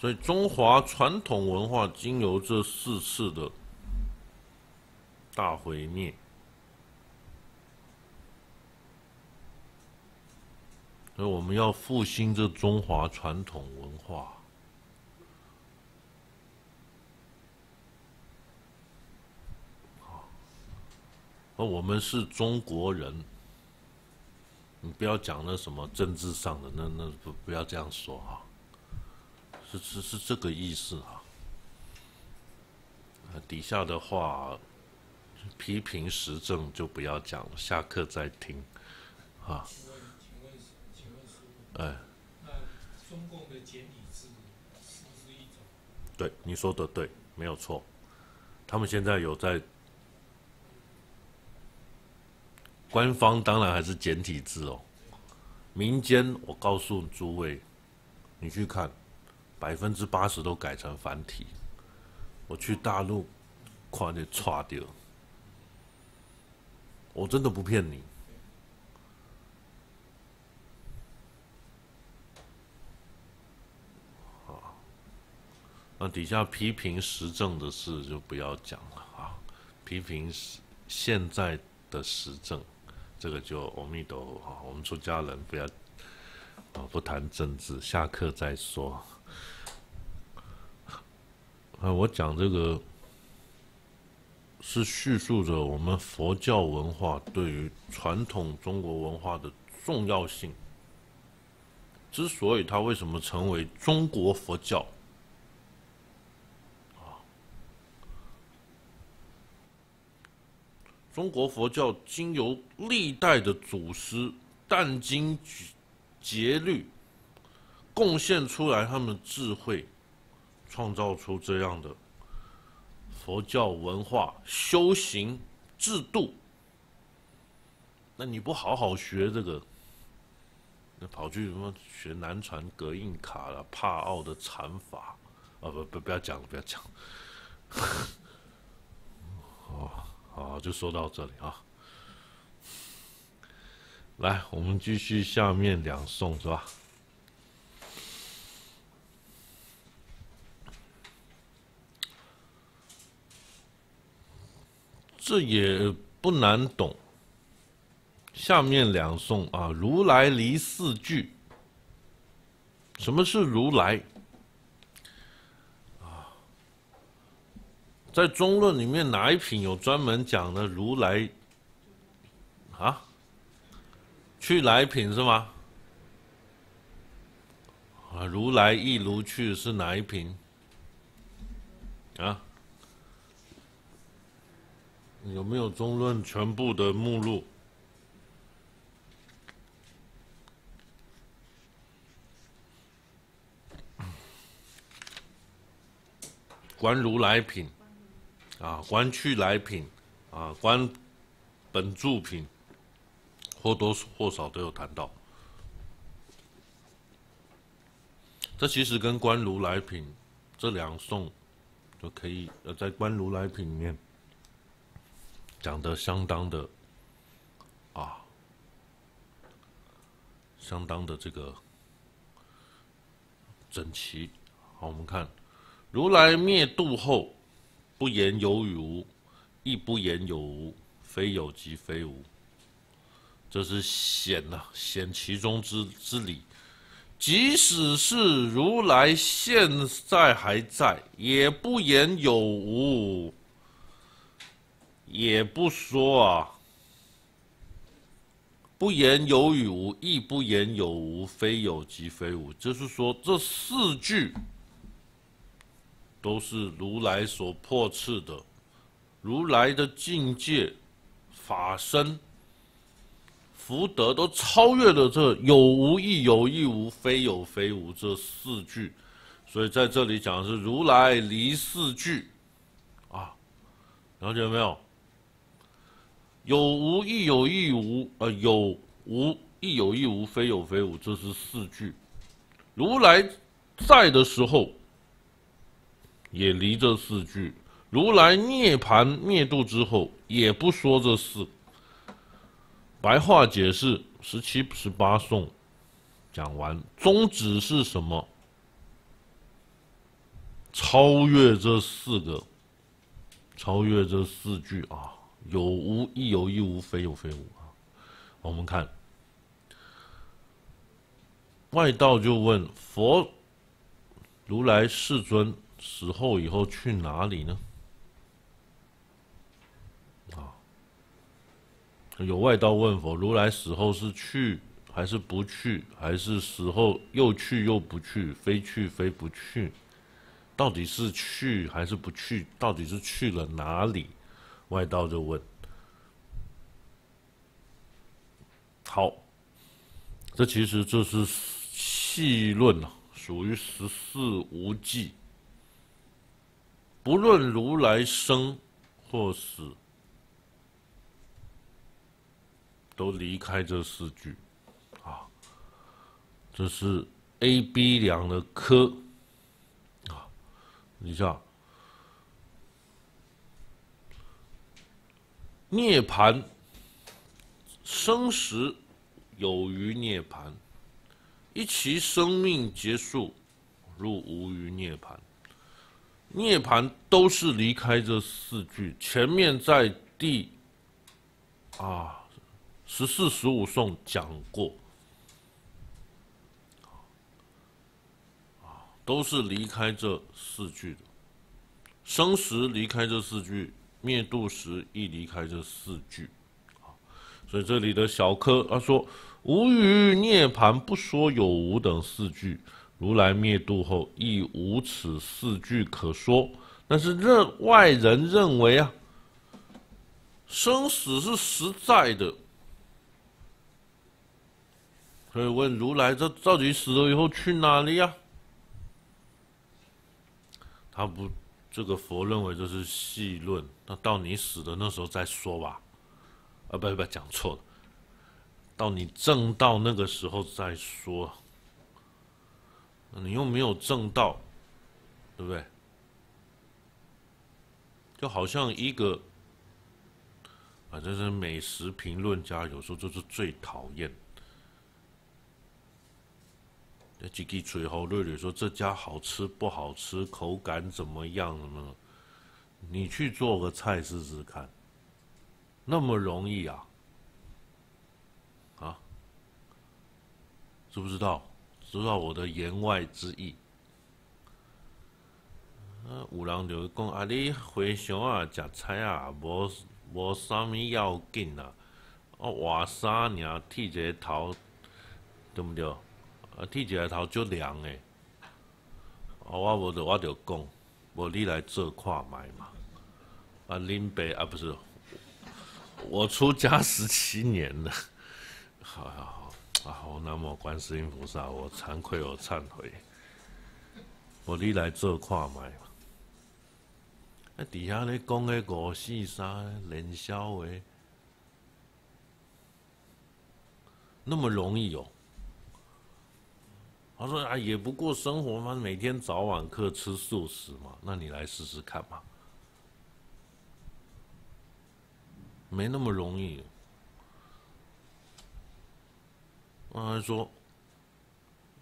所以，中华传统文化经由这四次的大毁灭，所以我们要复兴这中华传统文化。而我们是中国人，你不要讲那什么政治上的，那那不不要这样说啊。 是是是这个意思啊！底下的话，批评时政就不要讲了，下课再听啊。请问，请问师傅，哎，那中共的简体字是不是一种？对，你说的对，没有错。他们现在有在官方，当然还是简体字哦。民间，我告诉诸位，你去看。 百分之八十都改成繁体，我去大陆，看就差掉，我真的不骗你。啊，那底下批评时政的事就不要讲了啊，批评现在的时政，这个就阿弥陀佛啊，我们出家人不要啊，不谈政治，下课再说。 啊，我讲这个是叙述着我们佛教文化对于传统中国文化的重要性。之所以它为什么成为中国佛教，啊，中国佛教经由历代的祖师殚精竭虑，贡献出来他们的智慧。 创造出这样的佛教文化、修行制度，那你不好好学这个，那跑去什么学南传隔印卡啦、帕奥的禅法啊？不不，不要讲了，不要讲。哦，好，就说到这里啊。来，我们继续下面两颂是吧？ 这也不难懂。下面两颂啊，如来离四句。什么是如来？啊，在中论里面哪一品有专门讲的如来？啊，去来品是吗？啊，如来亦如去是哪一品？啊？ 有没有中论全部的目录？观如来品，啊，观去来品，啊，观本住品，或多或少都有谈到。这其实跟观如来品这两颂就可以呃，在观如来品里面。 讲得相当的啊相当的这个整齐。好，我们看，如来灭度后，不言有与无，亦不言有无，非有即非无。这是显呐、啊，显其中之之理。即使是如来现在还在，也不言有无，也不说啊。 不言有与无，亦不言有无，非有即非无。就是说，这四句都是如来所破斥的。如来的境界、法身、福德都超越了这有无亦有亦无，非有非无这四句。所以在这里讲的是如来离四句啊，了解没有？ 有无亦有亦无，呃，有无亦有亦无，非有非无，这是四句。如来在的时候，也离这四句；如来涅盘灭度之后，也不说这四。白话解释十七、十八颂讲完，宗旨是什么？超越这四个，超越这四句啊。 有无亦有亦无，非有非无啊！我们看外道就问佛如来世尊死后以后去哪里呢？啊，有外道问佛如来死后是去还是不去，还是死后又去又不去，非去非不去？到底是去还是不去？到底是去了哪里？ 外道就问：“好，这其实这是细论啊，属于十四无记。不论如来生或死，都离开这四句啊。这是 A、B 两的科啊，你看。” 涅槃，生时有余涅槃，一其生命结束，入无余涅槃。涅槃都是离开这四句，前面在第啊十四、十五颂讲过，啊，都是离开这四句的。生时离开这四句。 灭度时亦离开这四句，所以这里的小科他说无余涅槃不说有无等四句，如来灭度后亦无此四句可说。但是任外人认为啊，生死是实在的，所以问如来这到底死了以后去哪里呀？他不。 这个佛认为这是戏论，那到你死的那时候再说吧，啊，不不，讲错了，到你证到那个时候再说，你又没有证到，对不对？就好像一个，啊，这是美食评论家，有时候就是最讨厌。 几滴水后瑞瑞说这家好吃不好吃，口感怎么样呢？你去做个菜试试看，那么容易啊？啊？知不知道？知道我的言外之意？啊，有人就讲啊，你回想啊，食菜啊，无无啥物要紧啊，啊，换衫尔，剃一个头，对不对？ 啊，剃一个头足凉诶！啊，我无着，我着讲，无你来做看卖嘛。啊，林北啊，不是，我出家十七年了。好好好，啊，我南无观世音菩萨，我惭愧，我忏悔。无你来做看卖嘛。啊，底下咧讲诶五四三连宵诶，那么容易哦。 他说啊，也不过生活嘛，每天早晚课吃素食嘛，那你来试试看嘛，没那么容易。那他说，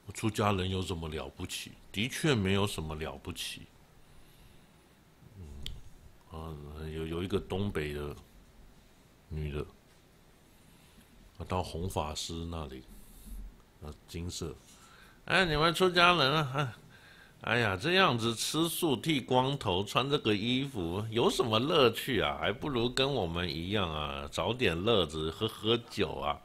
我出家人有什么了不起？的确没有什么了不起。嗯，啊，有有一个东北的女的，她到弘法师那里，啊，金色，哎，你们出家人啊，哎。 哎呀，这样子吃素、剃光头、穿这个衣服，有什么乐趣啊？还不如跟我们一样啊，找点乐子，喝喝酒啊。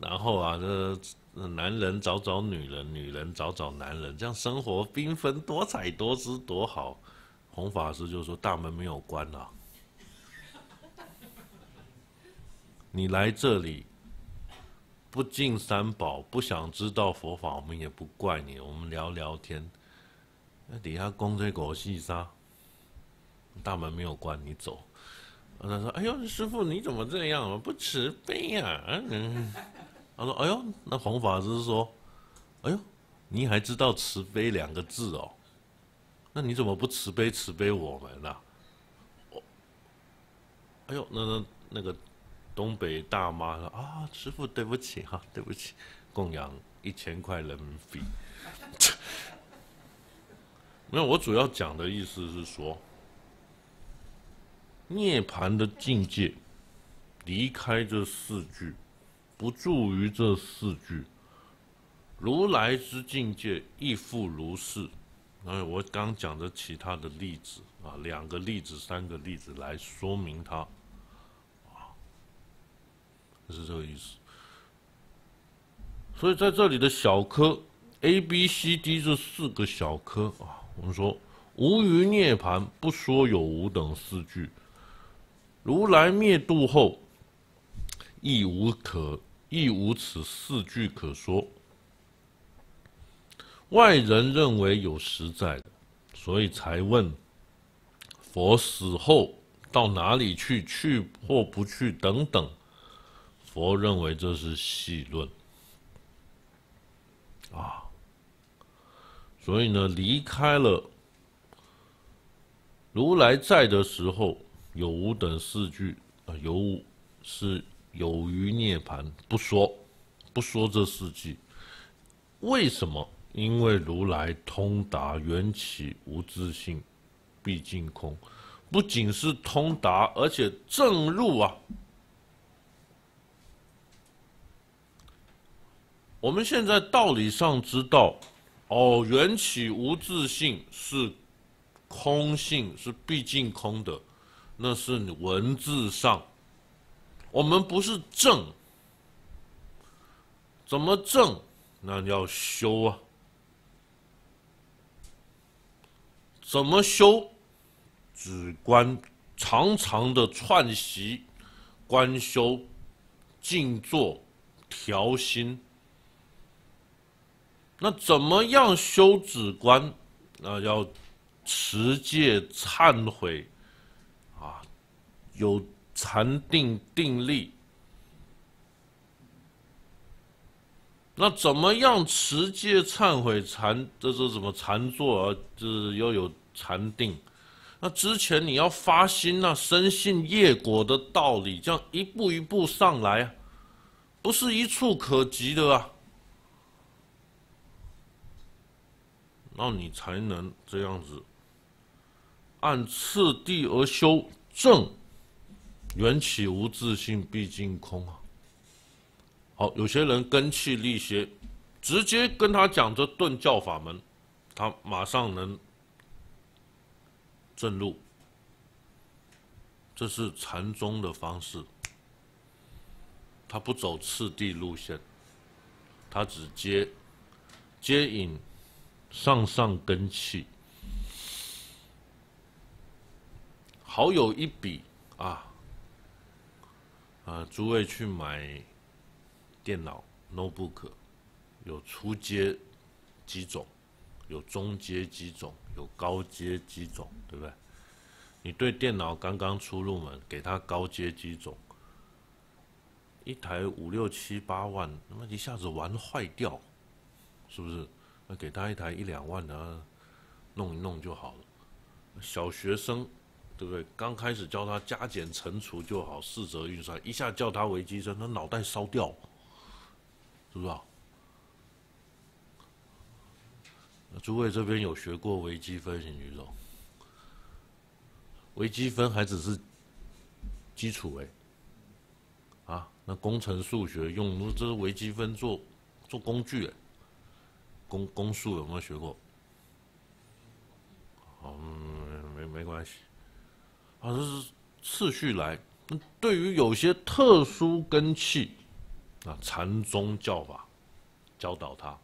然后啊，这男人找找女人，女人找找男人，这样生活缤纷多彩多姿多好。弘法师就说：“大门没有关啊，你来这里。” 不进三宝，不想知道佛法，我们也不怪你。我们聊聊天，那底下公吹狗戏沙，大门没有关，你走。他说：“哎呦，师父你怎么这样？不慈悲呀！”嗯，他说：“哎呦，那弘法师说，哎呦，你还知道慈悲两个字哦？那你怎么不慈悲慈悲我们呢、啊？”哦，哎呦，那那那个。 东北大妈说：“啊，师父，对不起哈、啊，对不起，供养一千块人民币。”没有，我主要讲的意思是说，涅槃的境界，离开这四句，不住于这四句，如来之境界亦复如是。哎，我刚讲的其他的例子啊，两个例子、三个例子来说明它。 是这个意思，所以在这里的小科 A、B、C、D 这四个小科啊，我们说无余涅盘不说有无等四句，如来灭度后，亦无可亦无此四句可说。外人认为有实在的，所以才问佛死后到哪里去，去或不去等等。 佛认为这是戏论啊，所以呢，离开了如来在的时候，有无等四句啊，有是有余涅槃，不说不说这四句，为什么？因为如来通达缘起无自性，毕竟空，不仅是通达，而且正入啊。 我们现在道理上知道，哦，缘起无自性是空性，是毕竟空的，那是文字上。我们不是证，怎么证？那要修啊。怎么修？只观常常的串习、观修、静坐、调心。 那怎么样修止观？那要持戒、忏悔，啊，有禅定定力。那怎么样持戒、忏悔、禅？这是什么禅坐啊？这又有禅定。那之前你要发心啊，深信业果的道理，这样一步一步上来啊，不是一触可及的啊。 那你才能这样子，按次第而修正，缘起无自性，毕竟空啊。好，有些人根器力些，直接跟他讲这顿教法门，他马上能正入，这是禅宗的方式。他不走次第路线，他只接接引。 上上根器，好有一笔啊！啊，诸位去买电脑 notebook， 有初阶几种，有中阶几种，有高阶几种，对不对？你对电脑刚刚初入门，给他高阶几种，一台五六七八万，那么一下子玩坏掉，是不是？ 那给他一台一两万的，弄一弄就好了。小学生对不对？刚开始教他加减乘除就好，四则运算，一下叫他微积分，他脑袋烧掉，是不是啊？诸位这边有学过微积分，请举手。微积分还只是基础哎、欸，啊，那工程数学用这是微积分做做工具哎、欸，公公数有没有学过？好，嗯、没没关系。 啊，这是次序来。对于有些特殊根器，啊，禅宗教法教导他，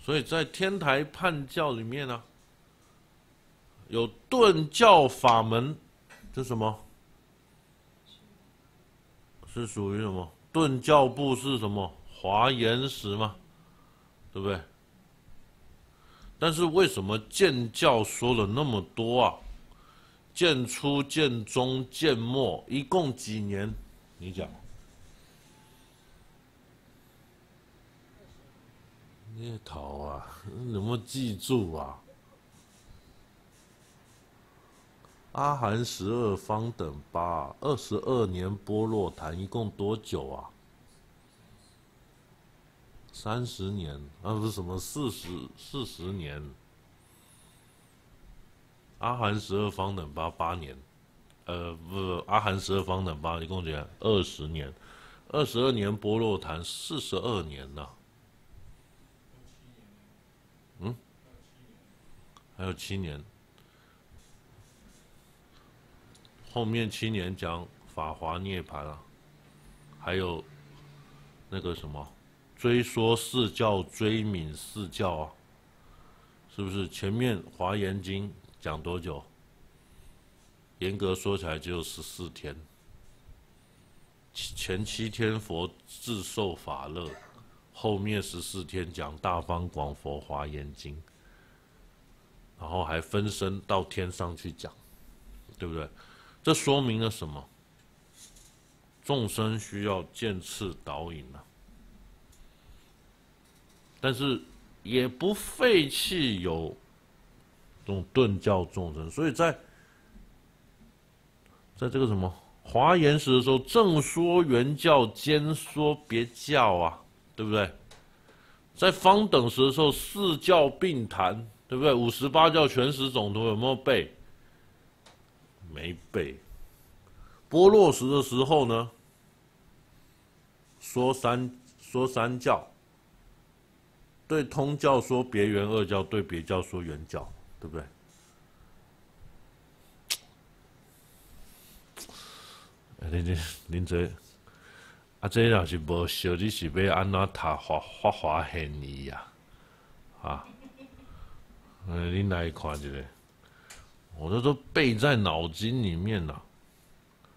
所以在天台判教里面呢、啊，有顿教法门，这什么？是属于什么？顿教部是什么？华严时嘛，对不对？ 但是为什么渐教说了那么多啊？渐初、渐中、渐末，一共几年？你讲。你逃啊！能不能记住啊？阿含十二方等八，二十二年般若坛，一共多久啊？三十年啊，不是什么四十四十年，阿含十二方等八八年，呃，不，阿含十二方等八一共讲二十年，二十二年般若坛四十二年呐、啊，嗯，还有七年，后面七年讲法华涅槃啊，还有那个什么。 追说四教，追敏四教啊，是不是？前面《华严经》讲多久？严格说起来只有十四天，前七天佛自受法乐，后面十四天讲《大方广佛华严经》，然后还分身到天上去讲，对不对？这说明了什么？众生需要见次导引啊。 但是也不废弃有这种顿教众生，所以在在这个什么华严时的时候，正说原教，兼说别教啊，对不对？在方等时的时候，四教并谈，对不对？五十八教全十总图有没有背？没背。般若时的时候呢，说三说三教。 对通教说别圆二教，对别教说圆教，对不对？林林林哲，啊，这若是无熟，你是要安怎读法法华现义呀？啊，嗯，恁来看一下，我这都背在脑筋里面了。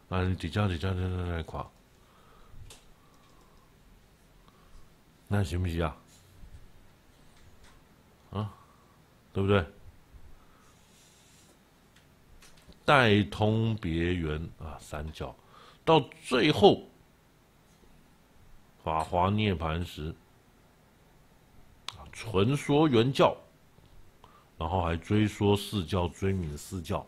啊，你底下底下底下来看，那行不行啊？ 啊，对不对？代通别圆啊，三教，到最后法华涅槃时，纯说原教，然后还追说四教，追敏四教。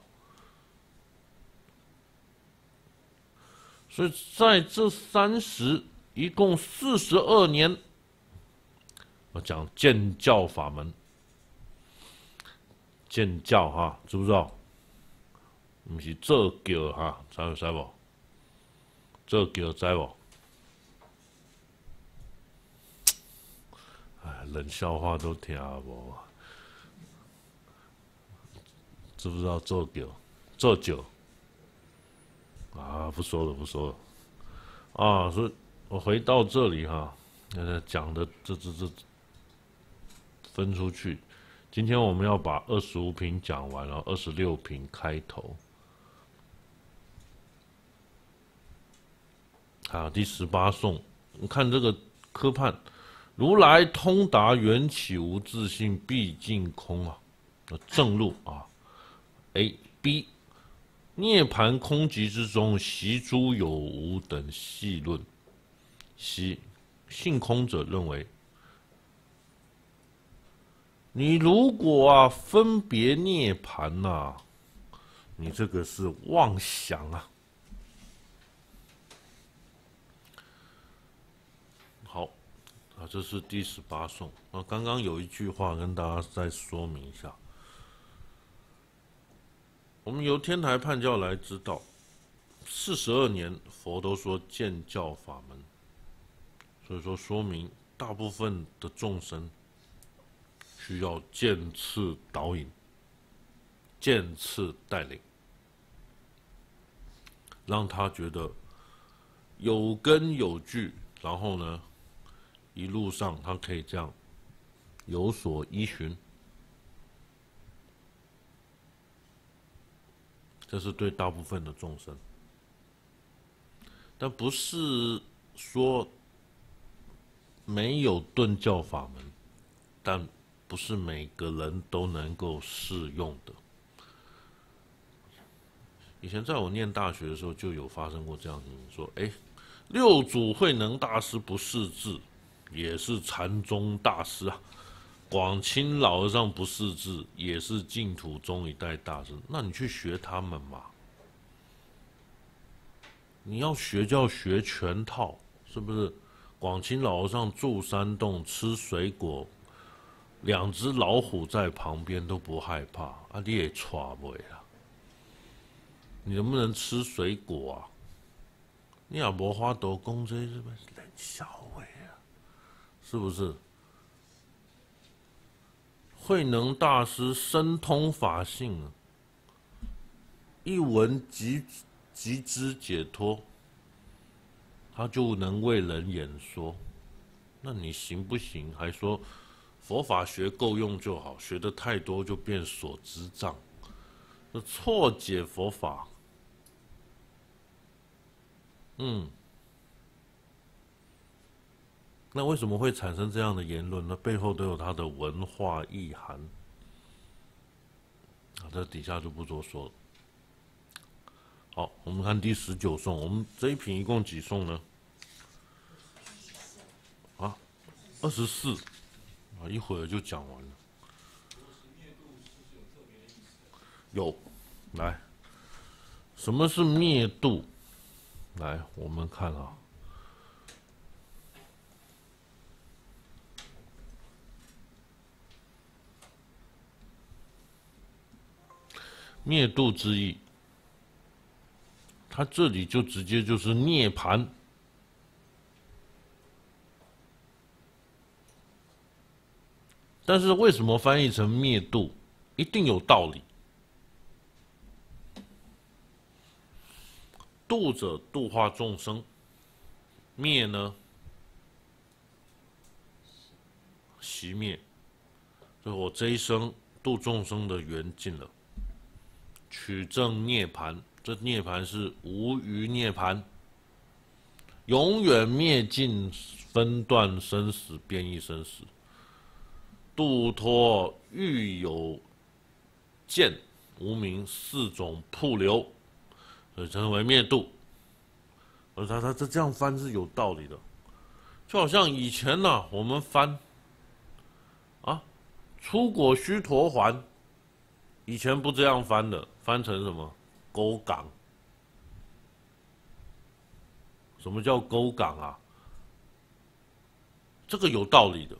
所以在这三十，一共四十二年，我讲渐教法门。 渐教哈、啊，知不知道？不是做教哈、啊，知唔知无？做教知无？哎，冷笑话都听无。知不知道做教？做教？啊，不说了，不说了。啊，所以我回到这里哈、啊，呃，讲的这这这分出去。 今天我们要把二十五品讲完了，二十六品开头。好，第十八颂，你看这个科判，如来通达缘起无自性，毕竟空啊，正路啊。A B， 涅盘空寂之中，习诸有无等细论。C， 性空者认为。你如果啊分别涅槃啊，你这个是妄想啊。好，啊，这是第十八颂。啊，刚刚有一句话跟大家再说明一下。我们由天台判教来知道，四十二年佛都说建教法门，所以说说明大部分的众生。 需要见次导引，见次带领，让他觉得有根有据，然后呢，一路上他可以这样有所依循，这是对大部分的众生，但不是说没有顿教法门，但。 不是每个人都能够适用的。以前在我念大学的时候，就有发生过这样的情况，说：“哎，六祖慧能大师不识字，也是禅宗大师啊；广钦老和尚不识字，也是净土宗一代大师。那你去学他们嘛？你要学就要学全套，是不是？广钦老和尚住山洞，吃水果。” 两只老虎在旁边都不害怕，啊，你也抓不啦？你能不能吃水果啊？你也无法度讲这什么冷笑话啊，是不是？慧能大师深通法性、啊，一闻即即知解脱，他就能为人演说。那你行不行？还说？ 佛法学够用就好，学的太多就变所知障，那错解佛法。嗯，那为什么会产生这样的言论呢？背后都有它的文化意涵。啊，这底下就不多说了。好，我们看第十九颂，我们这一品一共几颂呢？啊，二十四。 啊，一会儿就讲完了。有，来，什么是灭度？来，我们看啊，灭度之意，它这里就直接就是涅槃。 但是为什么翻译成灭度，一定有道理。度者度化众生，灭呢，熄灭，所以我这一生度众生的缘尽了，取证涅槃，这涅槃是无余涅槃，永远灭尽分段生死变异生死。 度脱欲有见无明四种瀑流，所以称为灭度。而他他这这样翻是有道理的，就好像以前呢、啊，我们翻啊，出果须陀洹，以前不这样翻的，翻成什么勾港？什么叫勾港啊？这个有道理的。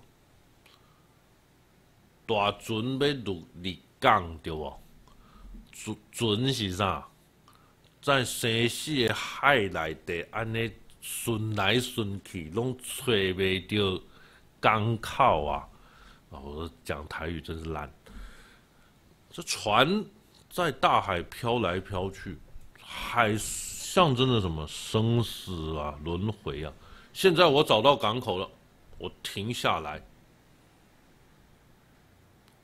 大船要入入港对不？船船是啥？在生死的海内底，安尼顺来顺去，拢找袂到港口啊！啊，我讲台语真是烂。这船在大海飘来飘去，海象征着什么？生死啊，轮回啊！现在我找到港口了，我停下来。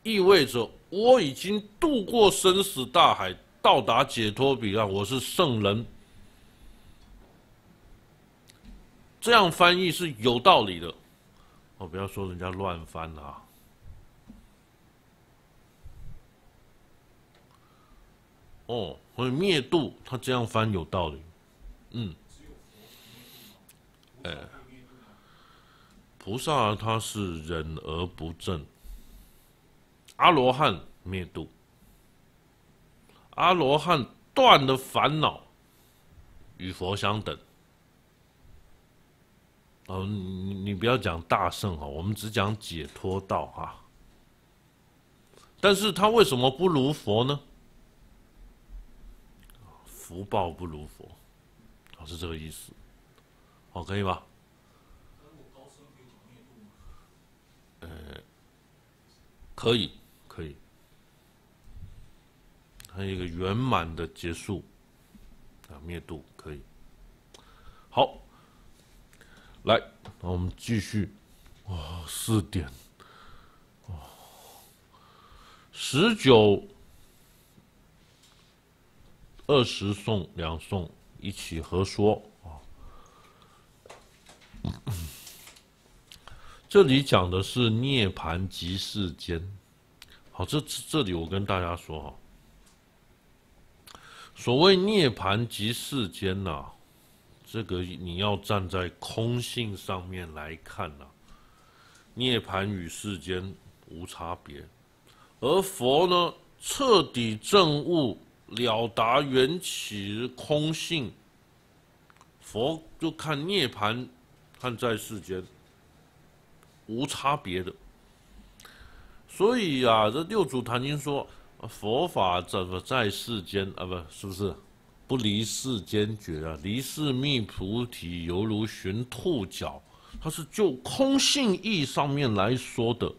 意味着我已经渡过生死大海，到达解脱彼岸，我是圣人。这样翻译是有道理的，哦，不要说人家乱翻啊。哦，所以灭度他这样翻有道理，嗯，哎，菩萨他是忍而不正。阿罗汉灭度，阿罗汉断了烦恼，与佛相等。哦，你你不要讲大圣哈，我们只讲解脱道哈。但是他为什么不如佛呢？福报不如佛，哦，是这个意思。哦，可以吧？ 呃，可以，可以，还有一个圆满的结束啊，灭度可以。好，来，那我们继续。哦，四点，哦，十九、二十颂两颂一起合说啊。哦， 这里讲的是涅槃即世间，好，这这里我跟大家说哈，所谓涅槃即世间呐、啊，这个你要站在空性上面来看呐、啊，涅槃与世间无差别，而佛呢彻底证悟了达缘起空性，佛就看涅槃看在世间。 无差别的，所以啊，这六祖坛经说，佛法怎么在世间啊？不，是不是不离世间觉啊？离世觅菩提，犹如寻兔角。它是就空性义上面来说的。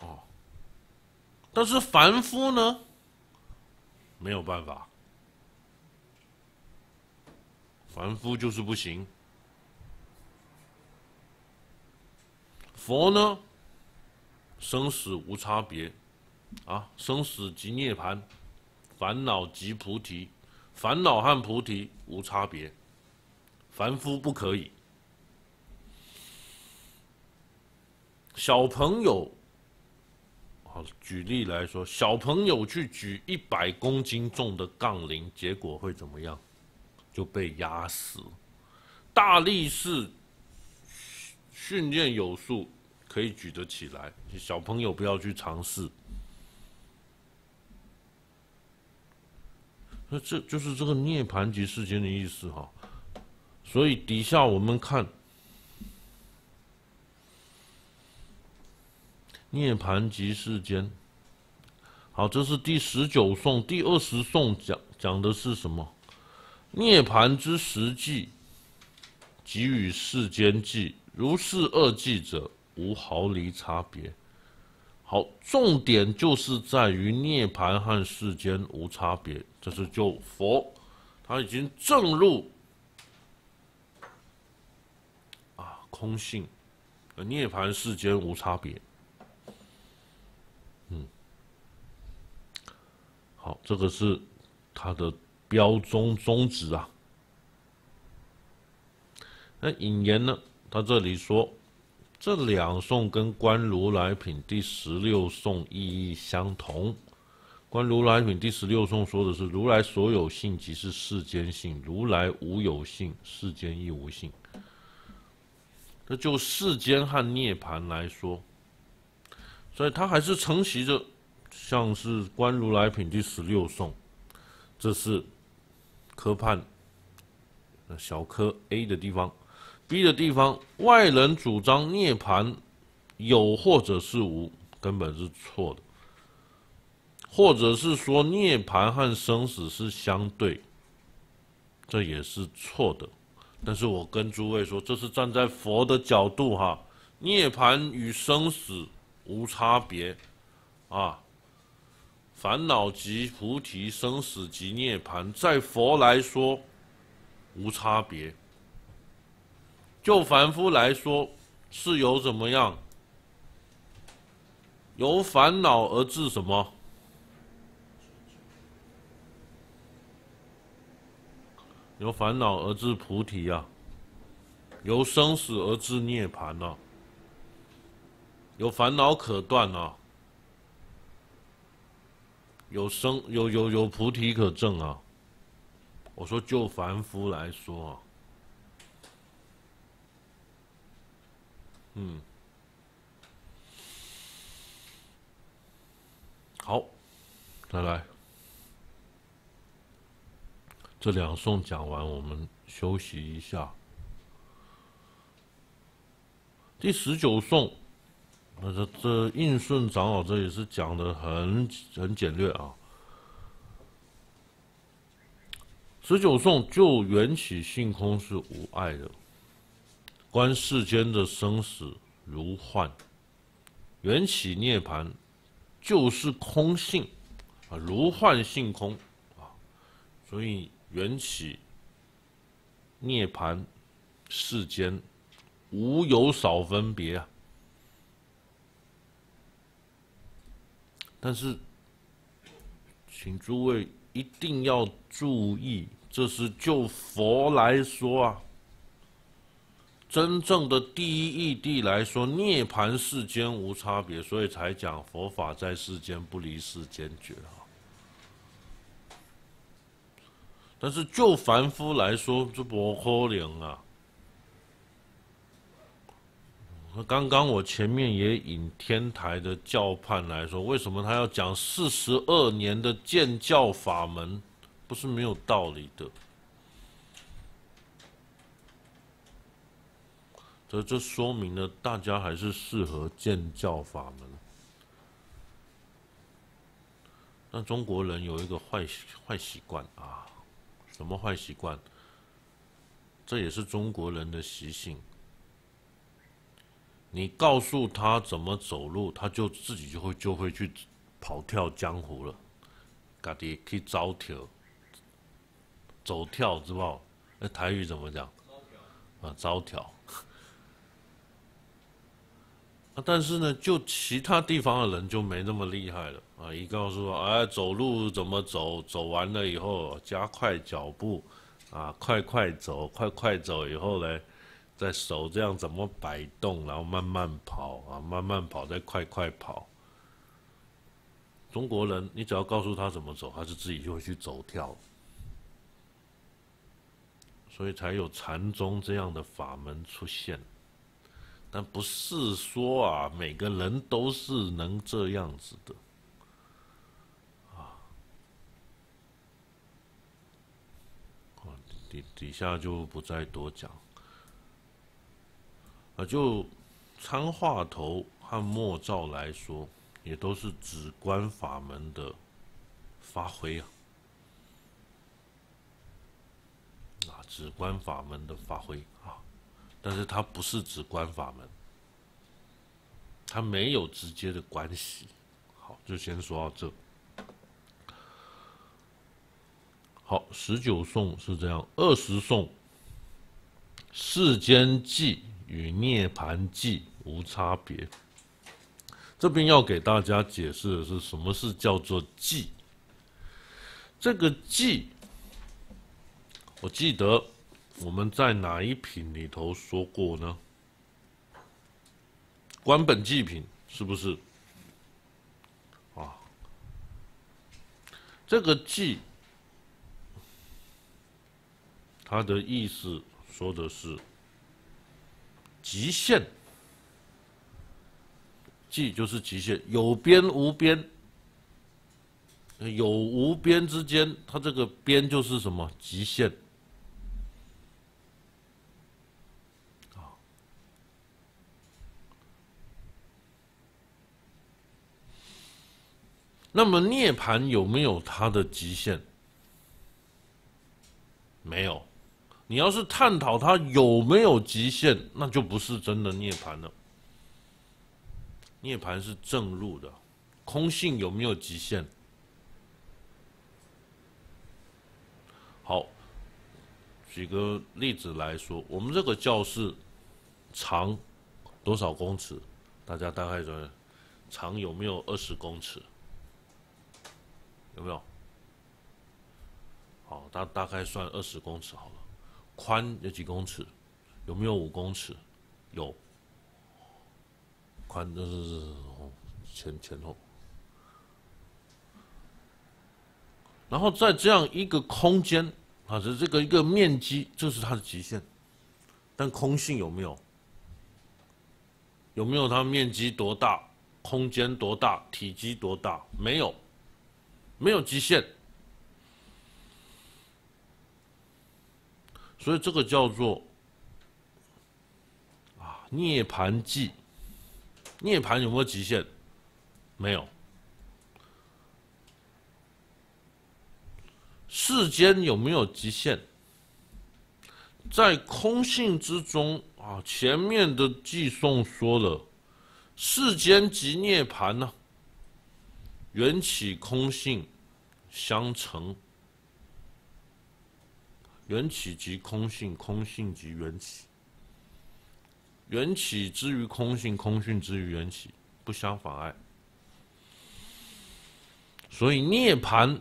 哦，但是凡夫呢，没有办法，凡夫就是不行。 佛呢，生死无差别，啊，生死即涅槃，烦恼即菩提，烦恼和菩提无差别，凡夫不可以。小朋友，好，举例来说，小朋友去举一百公斤重的杠铃，结果会怎么样？就被压死。大力士。 训练有素，可以举得起来。小朋友不要去尝试。那这就是这个涅槃即世间的意思哈。所以底下我们看，涅槃即世间。好，这是第十九颂，第二十颂讲讲的是什么？涅槃之实际，即与世间际。 如是二计者，无毫厘差别。好，重点就是在于涅槃和世间无差别。这是就佛，他已经证入啊空性，涅槃世间无差别。嗯，好，这个是他的标宗宗旨啊。那引言呢？ 他这里说，这两颂跟《观如来品》第十六颂意义相同，《观如来品》第十六颂说的是如来所有性即是世间性，如来无有性，世间亦无性。那就世间和涅槃来说，所以他还是承袭着，像是《观如来品》第十六颂，这是科判小科 A 的地方。 B 的地方，外人主张涅槃有或者是无，根本是错的，或者是说涅槃和生死是相对，这也是错的。但是我跟诸位说，这是站在佛的角度哈，涅槃与生死无差别，啊，烦恼即菩提，生死即涅槃，在佛来说无差别。 就凡夫来说，是由怎么样？由烦恼而致什么？由烦恼而致菩提啊，由生死而致涅槃啊，有烦恼可断啊，有生有有有菩提可证啊。我说就凡夫来说啊。 嗯，好，再来，这两颂讲完，我们休息一下。第十九颂，那这这应顺长老这也是讲的很很简略啊。十九颂就缘起性空是无碍的，观世间的生死如幻，缘起涅槃就是空性啊，如幻性空啊，所以缘起涅槃世间无有少分别啊。但是，请诸位一定要注意。这是就佛来说啊，真正的第一义谛来说，涅槃世间无差别，所以才讲佛法在世间不离世间觉啊。但是就凡夫来说，这不可能啊。刚刚我前面也引天台的教判来说，为什么他要讲四十二年的建教法门？不是没有道理的，这这说明了大家还是适合建教法门。那中国人有一个坏坏习惯啊，什么坏习惯？这也是中国人的习性。你告诉他怎么走路，他就自己就会就会去跑跳江湖了，自己去走跳。走跳知道？那台语怎么讲？啊，招跳。啊，但是呢，就其他地方的人就没那么厉害了啊！一告诉我，哎，走路怎么走？走完了以后加快脚步，啊，快快走，快快走以后呢，在手这样怎么摆动，然后慢慢跑啊，慢慢跑，再快快跑。中国人，你只要告诉他怎么走，他就自己就会去走跳。所以才有禅宗这样的法门出现，但不是说啊，每个人都是能这样子的，啊，底底下就不再多讲，啊，就参话头和默照来说，也都是止观法门的发挥啊。啊，止观法门的发挥啊，但是它不是止观法门，它没有直接的关系。好，就先说到这。好，十九颂是这样，二十颂，世间际与涅槃际无差别。这边要给大家解释的是什么是叫做际，这个际。我记得我们在哪一品里头说过呢？观本际品是不是？啊，这个际，它的意思说的是极限，际就是极限，有边无边。有无边之间，它这个边就是什么？极限。那么涅槃有没有它的极限？没有。你要是探讨它有没有极限，那就不是真的涅槃了。涅槃是正入的，空性有没有极限？好，举个例子来说，我们这个教室长多少公尺？大家大概说，长有没有二十公尺？有没有？好，大大概算二十公尺好了。宽有几公尺？有没有五公尺？有。宽这是前前后。然后在这样一个空间啊，这这个一个面积，这是它的极限。但空性有没有？有没有它面积多大？空间多大，体积多大，没有，没有极限。所以这个叫做啊涅槃记。涅槃有没有极限？没有。世间有没有极限？在空性之中啊，前面的偈颂说了，世间即涅槃呢、啊，缘起空性相成，缘起即空性，空性即缘起，缘起之于空性，空性之于缘起，不相妨碍。所以涅槃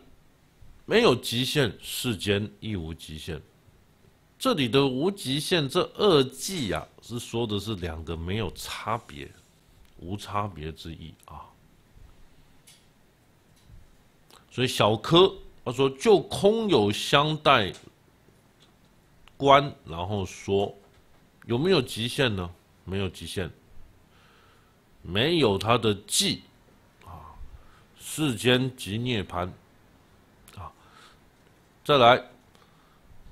没有极限，世间亦无极限。 这里的无极限这二偈啊，是说的是两个没有差别，无差别之意啊。所以小柯他说就空有相待观，然后说有没有极限呢？没有极限，没有他的际啊，世间即涅槃啊。再来。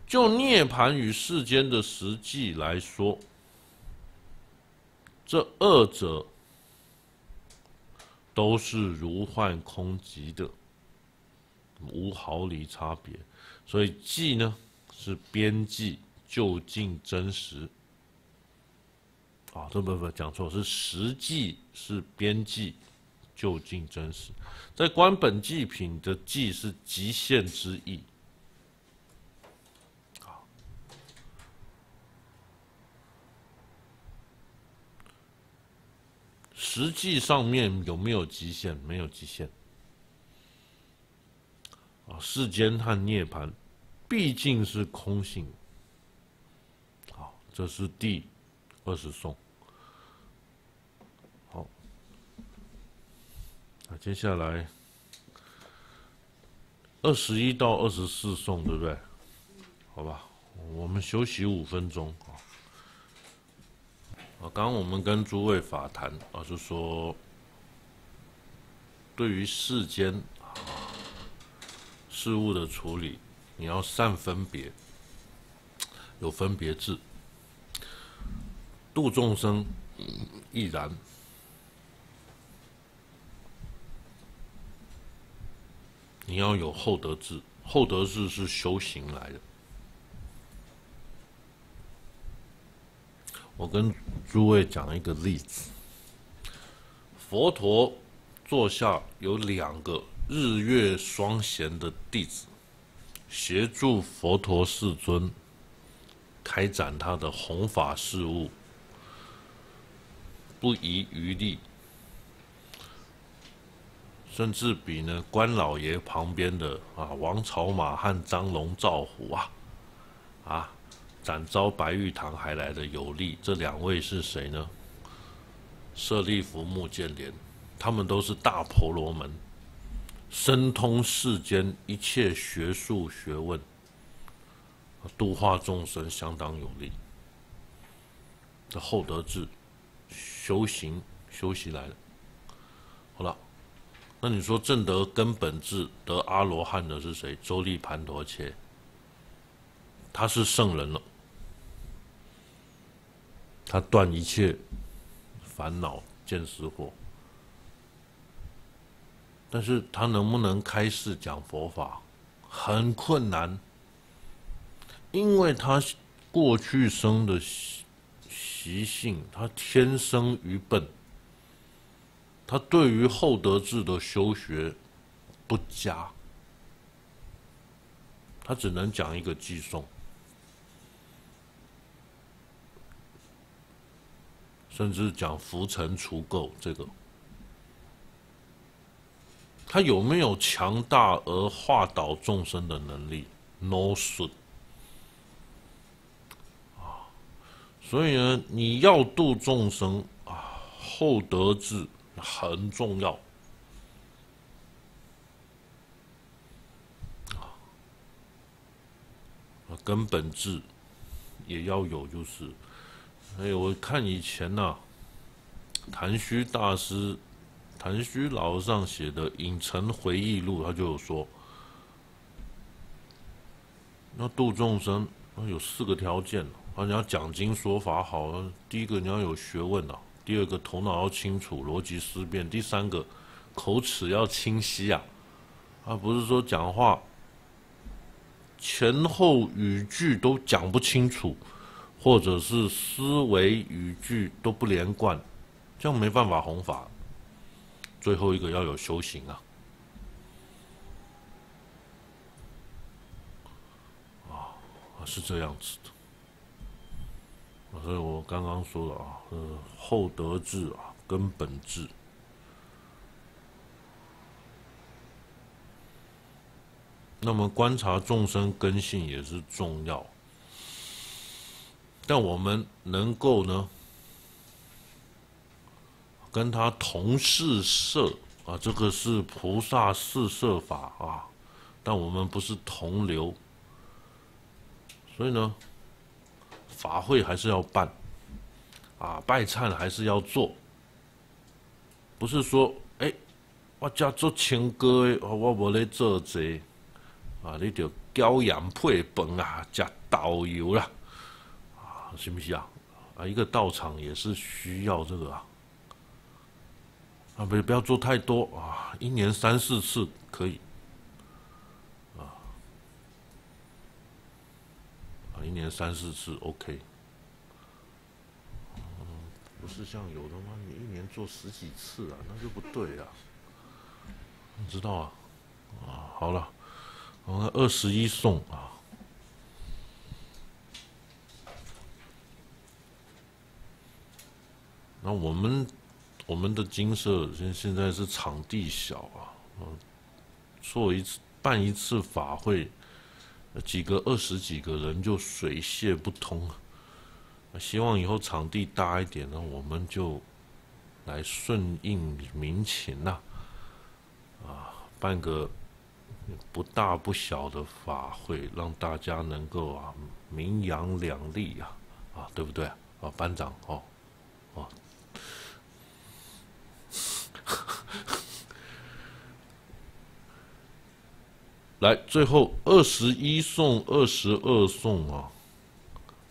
就涅槃与世间的实际来说，这二者都是如幻空寂的，无毫厘差别。所以寂呢是边际究竟真实，啊，这不不讲错，是实际是边际究竟真实。在观本寂品的寂是极限之意。 实际上面有没有极限？没有极限。啊，世间和涅槃，毕竟是空性。好，这是第二十颂。好，那接下来二十一到二十四颂，对不对？好吧，我们休息五分钟啊。 啊，刚刚我们跟诸位法谈啊，就说对于世间啊事物的处理，你要善分别，有分别智，度众生亦然。你要有厚德智，厚德智是修行来的。 我跟诸位讲一个例子，佛陀座下有两个日月双贤的弟子，协助佛陀世尊开展他的弘法事务，不遗余力，甚至比呢关老爷旁边的啊王朝马和张龙赵虎啊，啊。 展昭白玉堂还来的有力，这两位是谁呢？舍利弗、目犍连，他们都是大婆罗门，深通世间一切学术学问，度化众生相当有力。这厚德智，修行修习来的。好了，那你说正得根本智、得阿罗汉的是谁？周利盘陀切，他是圣人了。 他断一切烦恼见思惑，但是他能不能开示讲佛法，很困难，因为他过去生的习性，他天生愚笨，他对于厚德智的修学不佳，他只能讲一个偈颂。 甚至讲浮尘除垢，这个他有没有强大而化导众生的能力 ？No should 啊，所以呢，你要度众生啊，厚德智很重要啊，根本智也要有，就是。 哎，我看以前呐、啊，谭虚大师谭虚老和尚写的《影城回忆录》，他就有说，要度众生，有四个条件，啊，你要讲经说法好，第一个你要有学问啊，第二个头脑要清楚，逻辑思辨，第三个口齿要清晰啊，啊，不是说讲话前后语句都讲不清楚，或者是思维语句都不连贯，这样没办法弘法。 最后一个要有修行啊！啊，是这样子的。所以我刚刚说了啊，呃，厚德智啊，根本智。那么观察众生根性也是重要，但我们能够呢？ 跟他同四摄啊，这个是菩萨四摄法啊，但我们不是同流，所以呢，法会还是要办，啊，拜忏还是要做，不是说哎、欸，我家做情歌的，我无咧做这個，啊，你就椒盐配饭啊，食豆油啦，啊，是不是啊？啊，一个道场也是需要这个啊。 啊，不不要做太多啊，一年三四次可以，啊，一年三四次 OK， 嗯，不是像有的嘛，你一年做十几次啊，那就不对啊，你知道啊，啊，好了，我们二十一颂啊。 那我们。 我们的精舍现现在是场地小啊，做一次办一次法会，几个二十几个人就水泄不通。希望以后场地大一点呢，我们就来顺应民情呐、啊，啊，办个不大不小的法会，让大家能够啊名扬两利啊，啊，对不对啊？啊，班长哦，哦、啊。 来，最后二十一颂、二十二颂啊，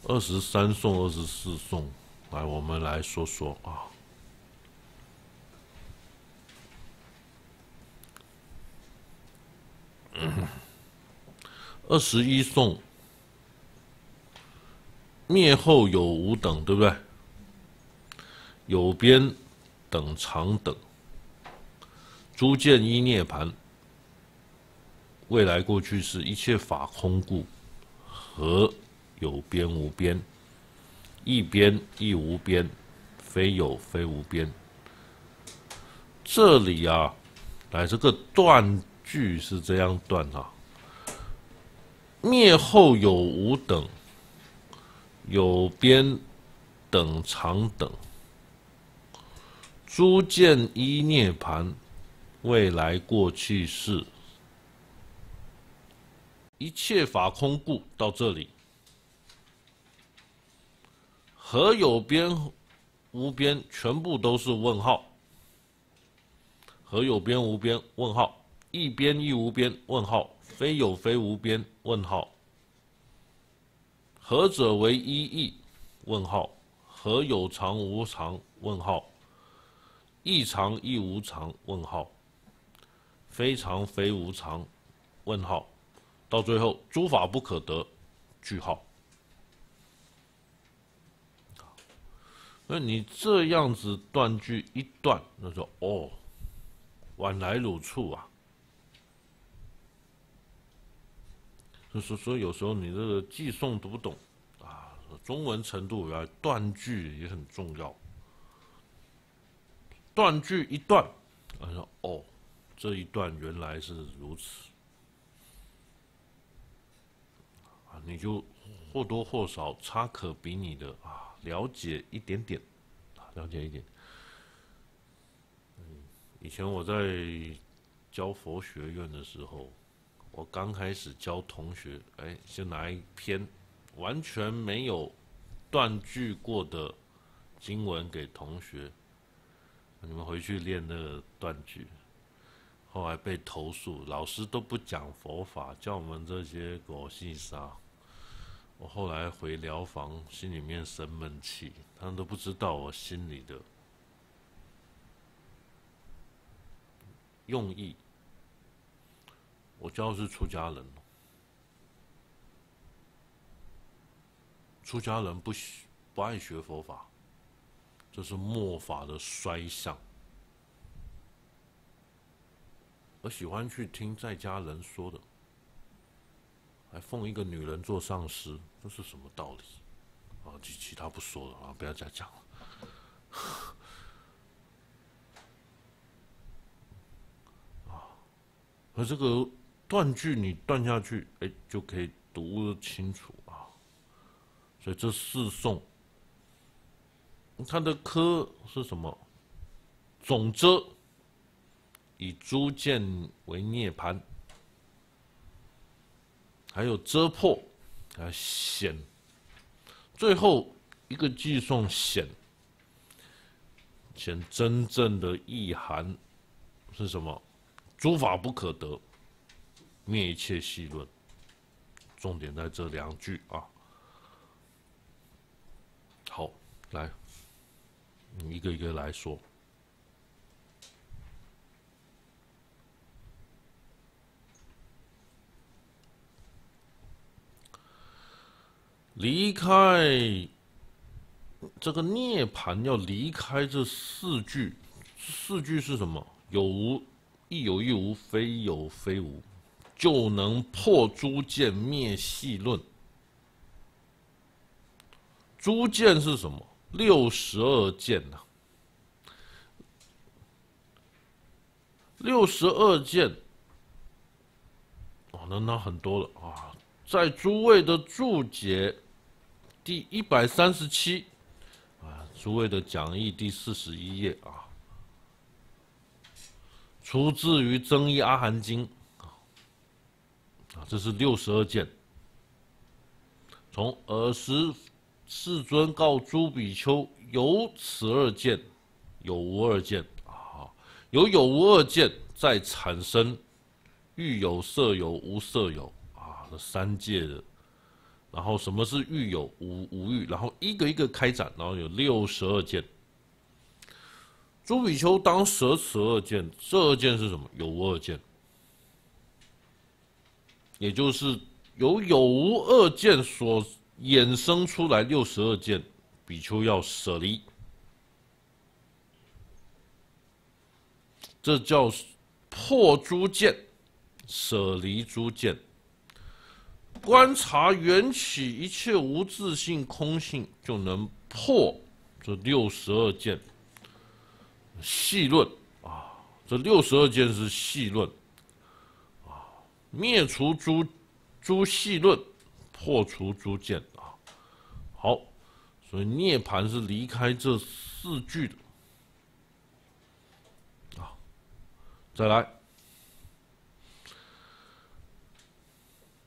二十三颂、二十四颂，来，我们来说说啊。二十一颂，灭后有无等，对不对？有边等常等，诸见一涅盘。 未来过去是一切法空故，何有边无边？一边亦无边，非有非无边。这里啊，来这个断句是这样断啊：灭后有无等，有边等常等，诸见一涅盘，未来过去是。 一切法空故，到这里，何有边无边？全部都是问号。何有边无边？问号。一边亦无边？问号。非有非无边？问号。何者为一义？问号。何有常无常？问号。亦常亦无常？问号。非常非无常？问号。 到最后，诸法不可得，句号。那你这样子断句一断，那就哦，晚来汝处啊。所以说，有时候你这个寄送读不懂啊，中文程度啊，断句也很重要。断句一断，啊，说哦，这一段原来是如此。 你就或多或少差可比拟的啊，了解一点点，啊，了解一点。嗯，以前我在教佛学院的时候，我刚开始教同学，哎，先拿一篇完全没有断句过的经文给同学，你们回去练那个断句。后来被投诉，老师都不讲佛法，叫我们这些狗戏沙。我后来回疗房，心里面生闷气，他们都不知道我心里的用意。我教的是出家人，出家人不不爱学佛法，这是末法的衰相。我喜欢去听在家人说的。 还奉一个女人做上司，这是什么道理？啊，其其他不说了啊，不要再讲了。啊，而这个断句你断下去，哎，就可以读清楚啊。所以这四颂，它的科是什么？总遮以诸见为涅盘。 还有遮破，还有显，最后一个寄送显，显真正的意涵是什么？诸法不可得，灭一切戏论。重点在这两句啊。好，来，你一个一个来说。 离开这个涅槃，要离开这四句。四句是什么？有无亦有亦无，非有非无，就能破诸见，灭戏论。诸见是什么？六十二见呐、啊。六十二见，哦，那那很多了啊。在诸位的注解。 第一百三十七，啊，诸位的讲义第四十一页啊，出自于《增一阿含经》啊，这是六十二件。从尔时世尊告诸比丘：有此二见，有无二见啊，有有无二见，再产生欲有、色有、无色有啊，这三界的。 然后什么是欲有无无欲？然后一个一个开展，然后有六十二见。诸比丘当舍此二见，这二见是什么？有无二见，也就是由有无二见所衍生出来六十二见，比丘要舍离，这叫破诸见，舍离诸见。 观察缘起一切无自性空性，就能破这六十二见。戏论啊，这六十二见是戏论啊，灭除诸诸戏论，破除诸见啊。好，所以涅槃是离开这四句的啊。再来，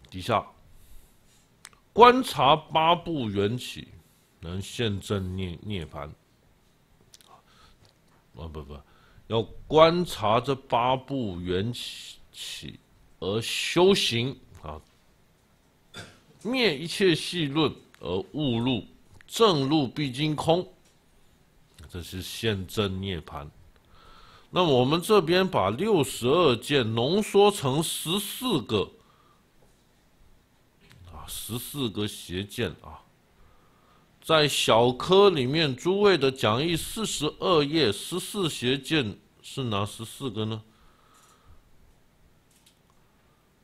底下。 观察八部缘起，能现证涅涅槃。啊不不，要观察这八部缘起而修行啊，灭一切戏论而悟入正入毕竟空，这是现证涅槃。那我们这边把六十二件浓缩成十四个。 十四个邪见啊，在小科里面，诸位的讲义四十二页，十四邪见是哪十四个呢？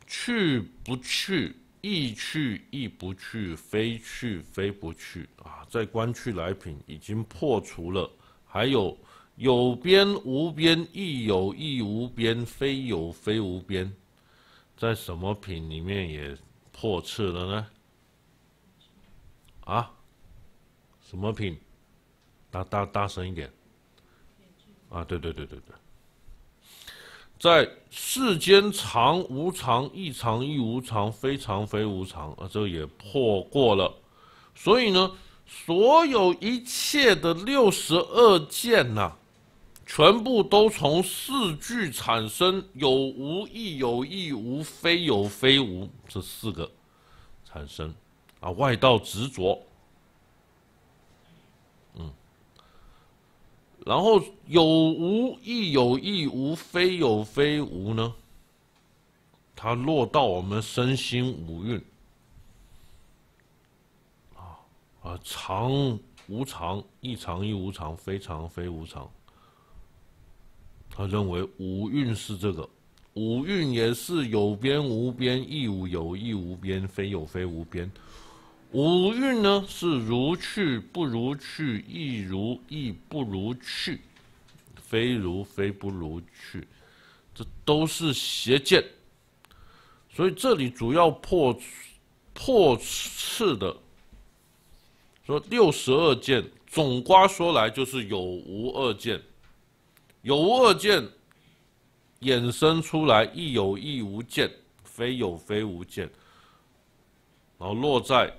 去不去，亦去亦不去，非去非不去啊！在观去来品已经破除了，还有有边无边，亦有亦无边，非有非无边，在什么品里面也。 破斥了呢？啊？什么品？大大大声一点！啊，对对对对对，在世间常无常，亦常亦无常，非常非无常啊，这也破过了。所以呢，所有一切的六十二见呐、啊，全部都从四句产生，有无亦有亦无，非有非无，这四个产生啊。外道执着，嗯，然后有无亦有亦无，非有非无呢？它落到我们身心五蕴啊啊，常无常，亦常亦无常，非常非无常。 他认为五蕴是这个，五蕴也是有边无边，亦无有亦无边，非有非无边。五蕴呢是如去不如去，亦如亦不如去，非如非不如去，这都是邪见。所以这里主要破破斥的，说六十二见，总括说来就是有无二见。 有无二见衍生出来，亦有亦无见，非有非无见，然后落在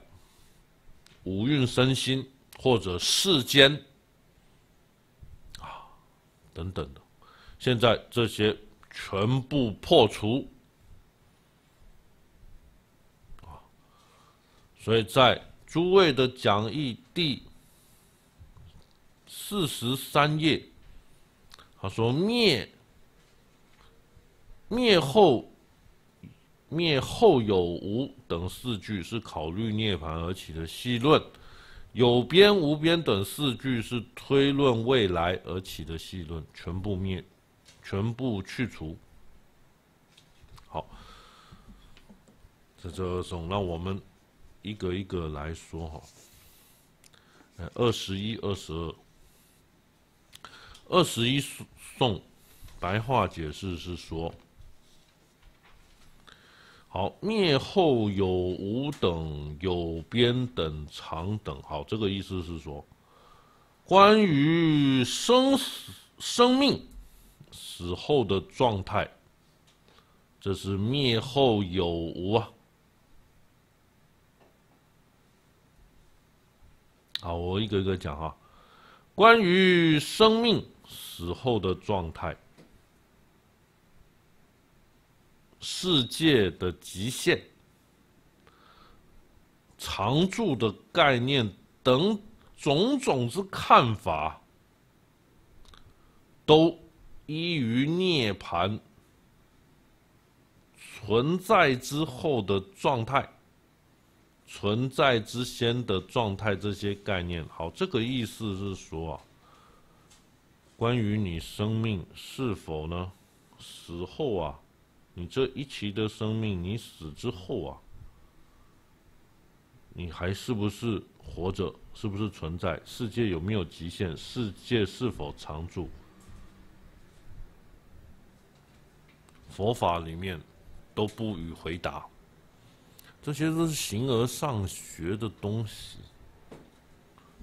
五蕴身心或者世间啊等等的。现在这些全部破除啊，所以在诸位的讲义第四十三页。 他说：“灭灭后，灭后有无等四句是考虑涅槃而起的细论；有边无边等四句是推论未来而起的细论，全部灭，全部去除。好，这这总让我们一个一个来说哈。哎，二十一、二十二。” 二十一颂，白话解释是说：好，灭后有无等、有边等、常等。好，这个意思是说，关于生死、生命死后的状态，这是灭后有无啊。好，我一个一个讲哈。关于生命。 死后的状态，世界的极限，常住的概念等种种之看法，都依于涅槃存在之后的状态，存在之先的状态这些概念。好，这个意思是说啊。 关于你生命是否呢？死后啊，你这一期的生命，你死之后啊，你还是不是活着？是不是存在？世界有没有极限？世界是否常住？佛法里面都不予回答，这些都是形而上学的东西，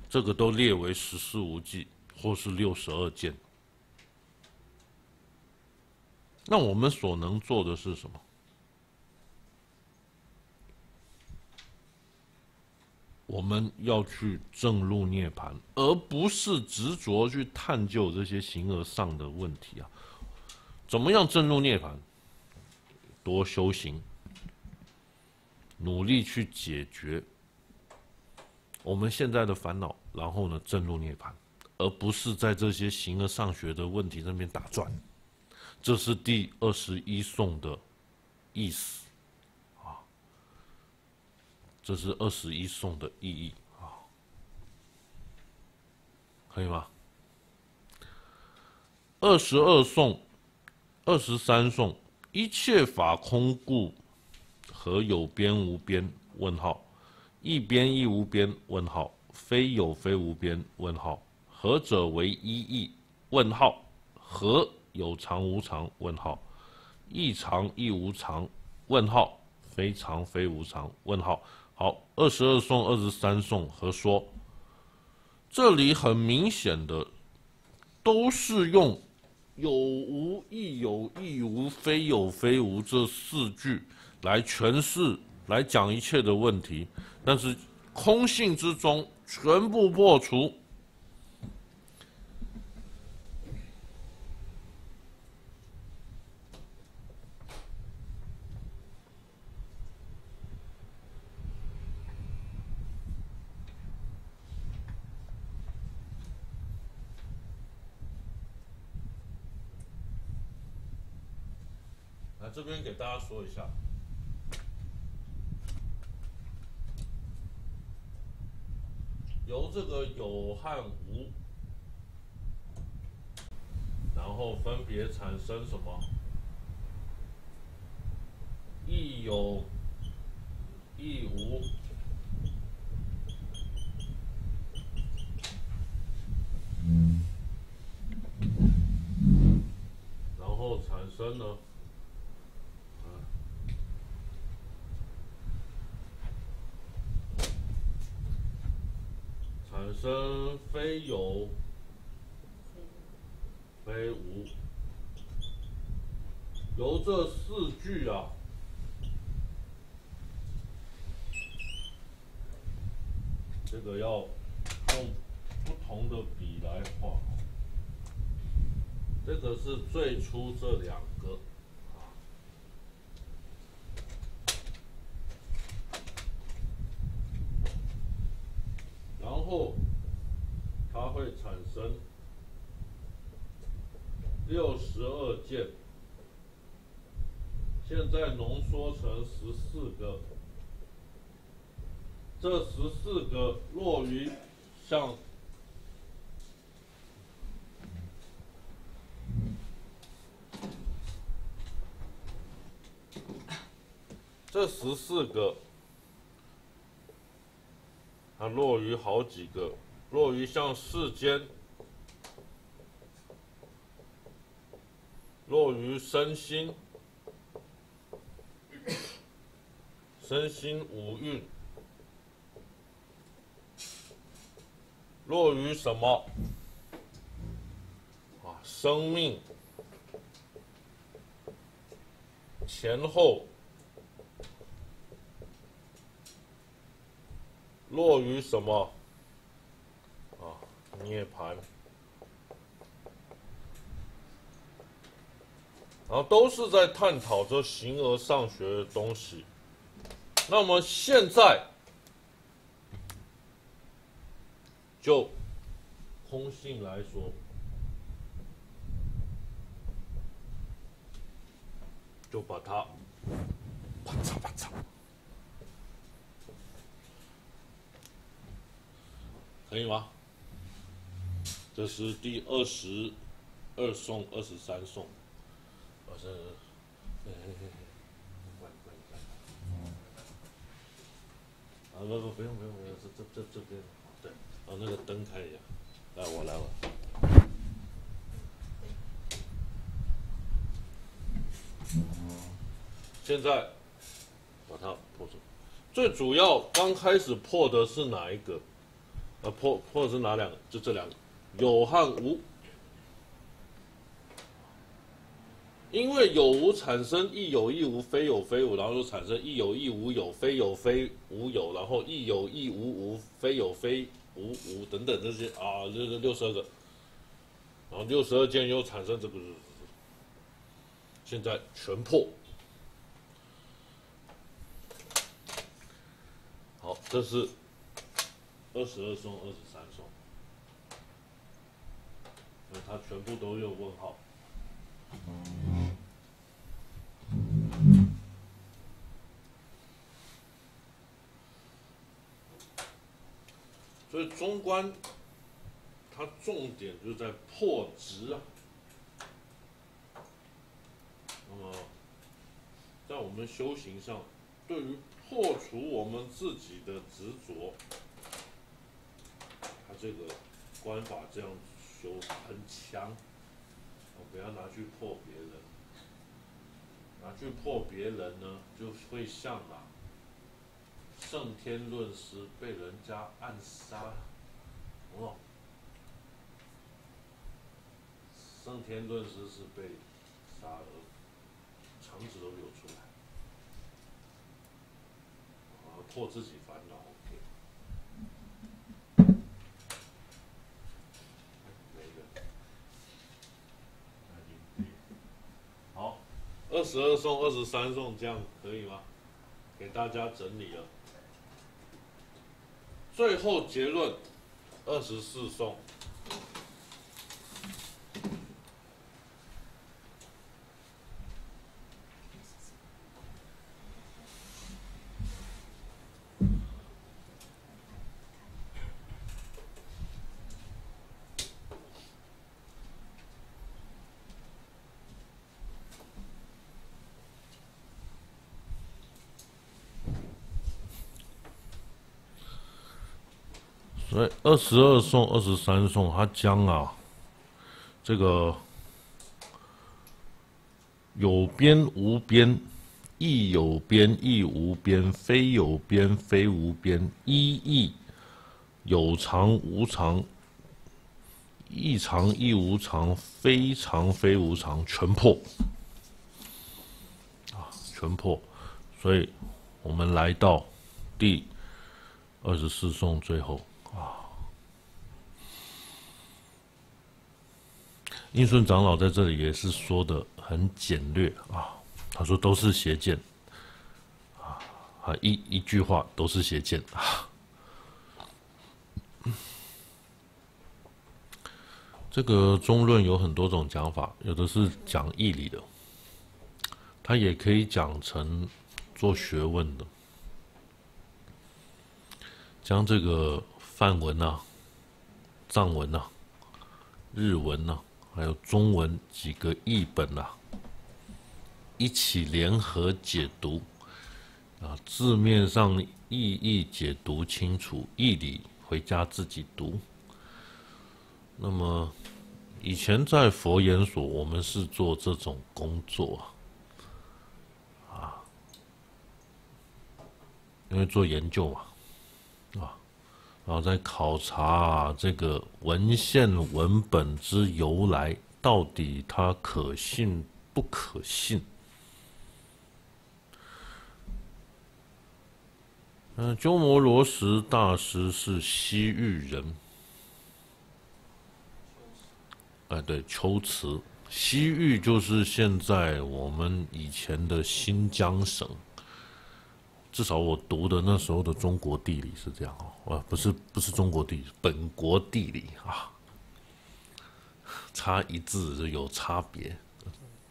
这个都列为十事无忌。 或是六十二件，那我们所能做的是什么？我们要去正入涅槃，而不是执着去探究这些形而上的问题啊。怎么样正入涅槃？多修行，努力去解决我们现在的烦恼，然后呢，正入涅槃。 而不是在这些形而上学的问题那边打转，这是第二十一颂的意思啊，这是二十一颂的意义啊，可以吗？二十二颂、二十三颂，一切法空故，何有边无边？问号，一边亦无边？问号，非有非无边？问号。 何者为一义？问号。何有常无常？问号。亦常亦无常？问号。非常非无常？问号。好，二十二颂、二十三颂和说，这里很明显的都是用有无亦有亦无，非有非无这四句来诠释、来讲一切的问题，但是空性之中全部破除。那这边给大家说一下，由这个有和无，然后分别产生什么？亦有，亦无。 然后产生呢，啊，产生非有，非无，由这四句啊，这个要用不同的笔来画。 这个是最初这两个，啊，然后它会产生六十二件，现在浓缩成十四个，这十四个落于像。 这十四个，它落于好几个，落于像世间，落于身心，身心五蕴，落于什么？啊，生命前后。 落于什么？啊，涅槃，然后都是在探讨这形而上学的东西。那么现在就空性来说，就把它啪嚓啪嚓。 可以吗？这是第二十二颂、二十三颂，我是，啊不不不用不用不用，这这这这边对，哦那个灯开一下，来我来我。 现在把它破除，最主要刚开始破的是哪一个？ 呃、啊，破破是哪两个？就这两个，有和无。因为有无产生亦有亦无，非有非无，然后就产生亦有亦无有，非有非无有，然后亦有亦无无，非有非无无等等这些啊，这这六十二个，然后六十二件又产生这个，现在全破。好，这是。 二十二颂、二十三颂，那它全部都有问号。所以中观，它重点就在破执啊。那么，在我们修行上，对于破除我们自己的执着。 这个观法这样修很强，我不要拿去破别人，拿去破别人呢，就会像啊，圣天论师被人家暗杀，哦，圣天论师是被杀了，肠子都流出来，啊，破自己烦恼。 二十二颂、二十三颂，这样可以吗？给大家整理了。最后结论：二十四颂。所以二十二送二十三送，他将啊这个有边无边，亦有边亦无边，非有边非无边，一亦有常无常，亦常亦无常，非常非无常，全破啊，全破。所以我们来到第二十四颂最后啊，印顺长老在这里也是说的很简略啊，他说都是邪见啊，啊一一句话都是邪见啊。 这个中论有很多种讲法，有的是讲义理的，它也可以讲成做学问的，将这个梵文啊、藏文啊、日文啊，还有中文几个译本啊，一起联合解读啊，字面上意义解读清楚，义理回家自己读。 那么，以前在佛研所，我们是做这种工作啊，啊，因为做研究嘛，啊，然后在考察、啊、这个文献文本之由来，到底它可信不可信？嗯、呃，鸠摩罗什大师是西域人。 哎，对，龟兹，西域就是现在我们以前的新疆省，至少我读的那时候的中国地理是这样哦，啊，不是不是中国地理，本国地理啊，差一字是有差别，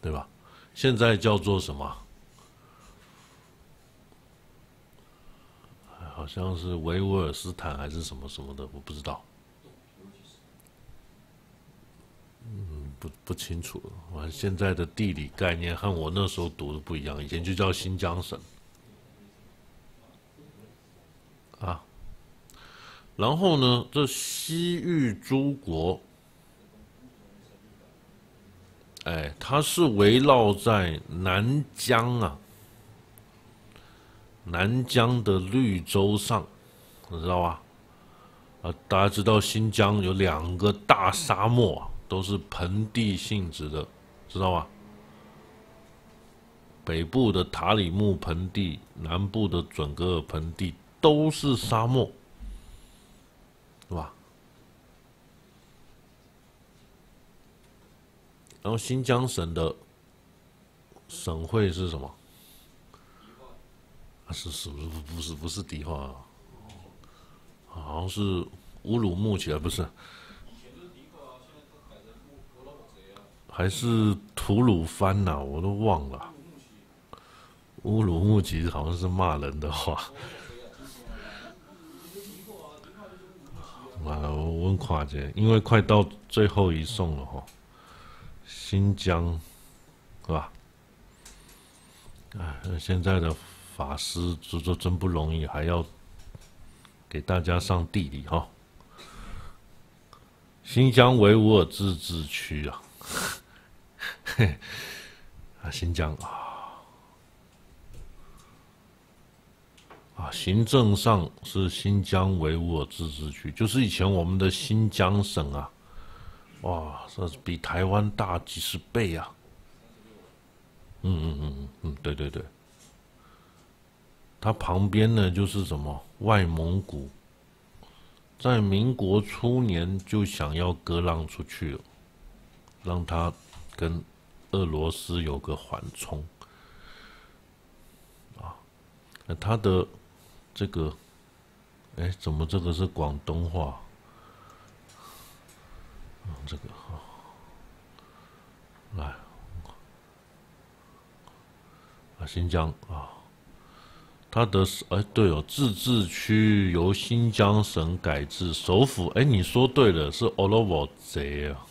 对吧？现在叫做什么？好像是维吾尔斯坦还是什么什么的，我不知道。 嗯，不不清楚了。我现在的地理概念和我那时候读的不一样，以前就叫新疆省啊。然后呢，这西域诸国，哎，它是围绕在南疆啊，南疆的绿洲上，你知道吧？啊，大家知道新疆有两个大沙漠、啊。 都是盆地性质的，知道吗？北部的塔里木盆地，南部的准格尔盆地都是沙漠，是吧？然后新疆省的省会是什么？啊，是是不是不是不是迪化、啊，好像是乌鲁木齐啊，不是。 还是吐鲁番呐、啊，我都忘了。乌鲁木齐好像是骂人的话。完了，我问跨界，因为快到最后一送了哈。新疆，是吧？哎，现在的法师这这真不容易，还要给大家上地理哈。新疆维吾尔自治区啊。 嘿，啊，新疆啊，啊，行政上是新疆维吾尔自治区，就是以前我们的新疆省啊，哇，这是比台湾大几十倍啊。嗯嗯嗯嗯对对对。它旁边呢就是什么外蒙古，在民国初年就想要割让出去了，让它。 跟俄罗斯有个缓冲啊，那它的这个，哎，怎么这个是广东话？嗯，这个啊，来啊，新疆啊，它的哎对哦，自治区由新疆省改制，首府哎，你说对了，是奥罗沃贼啊。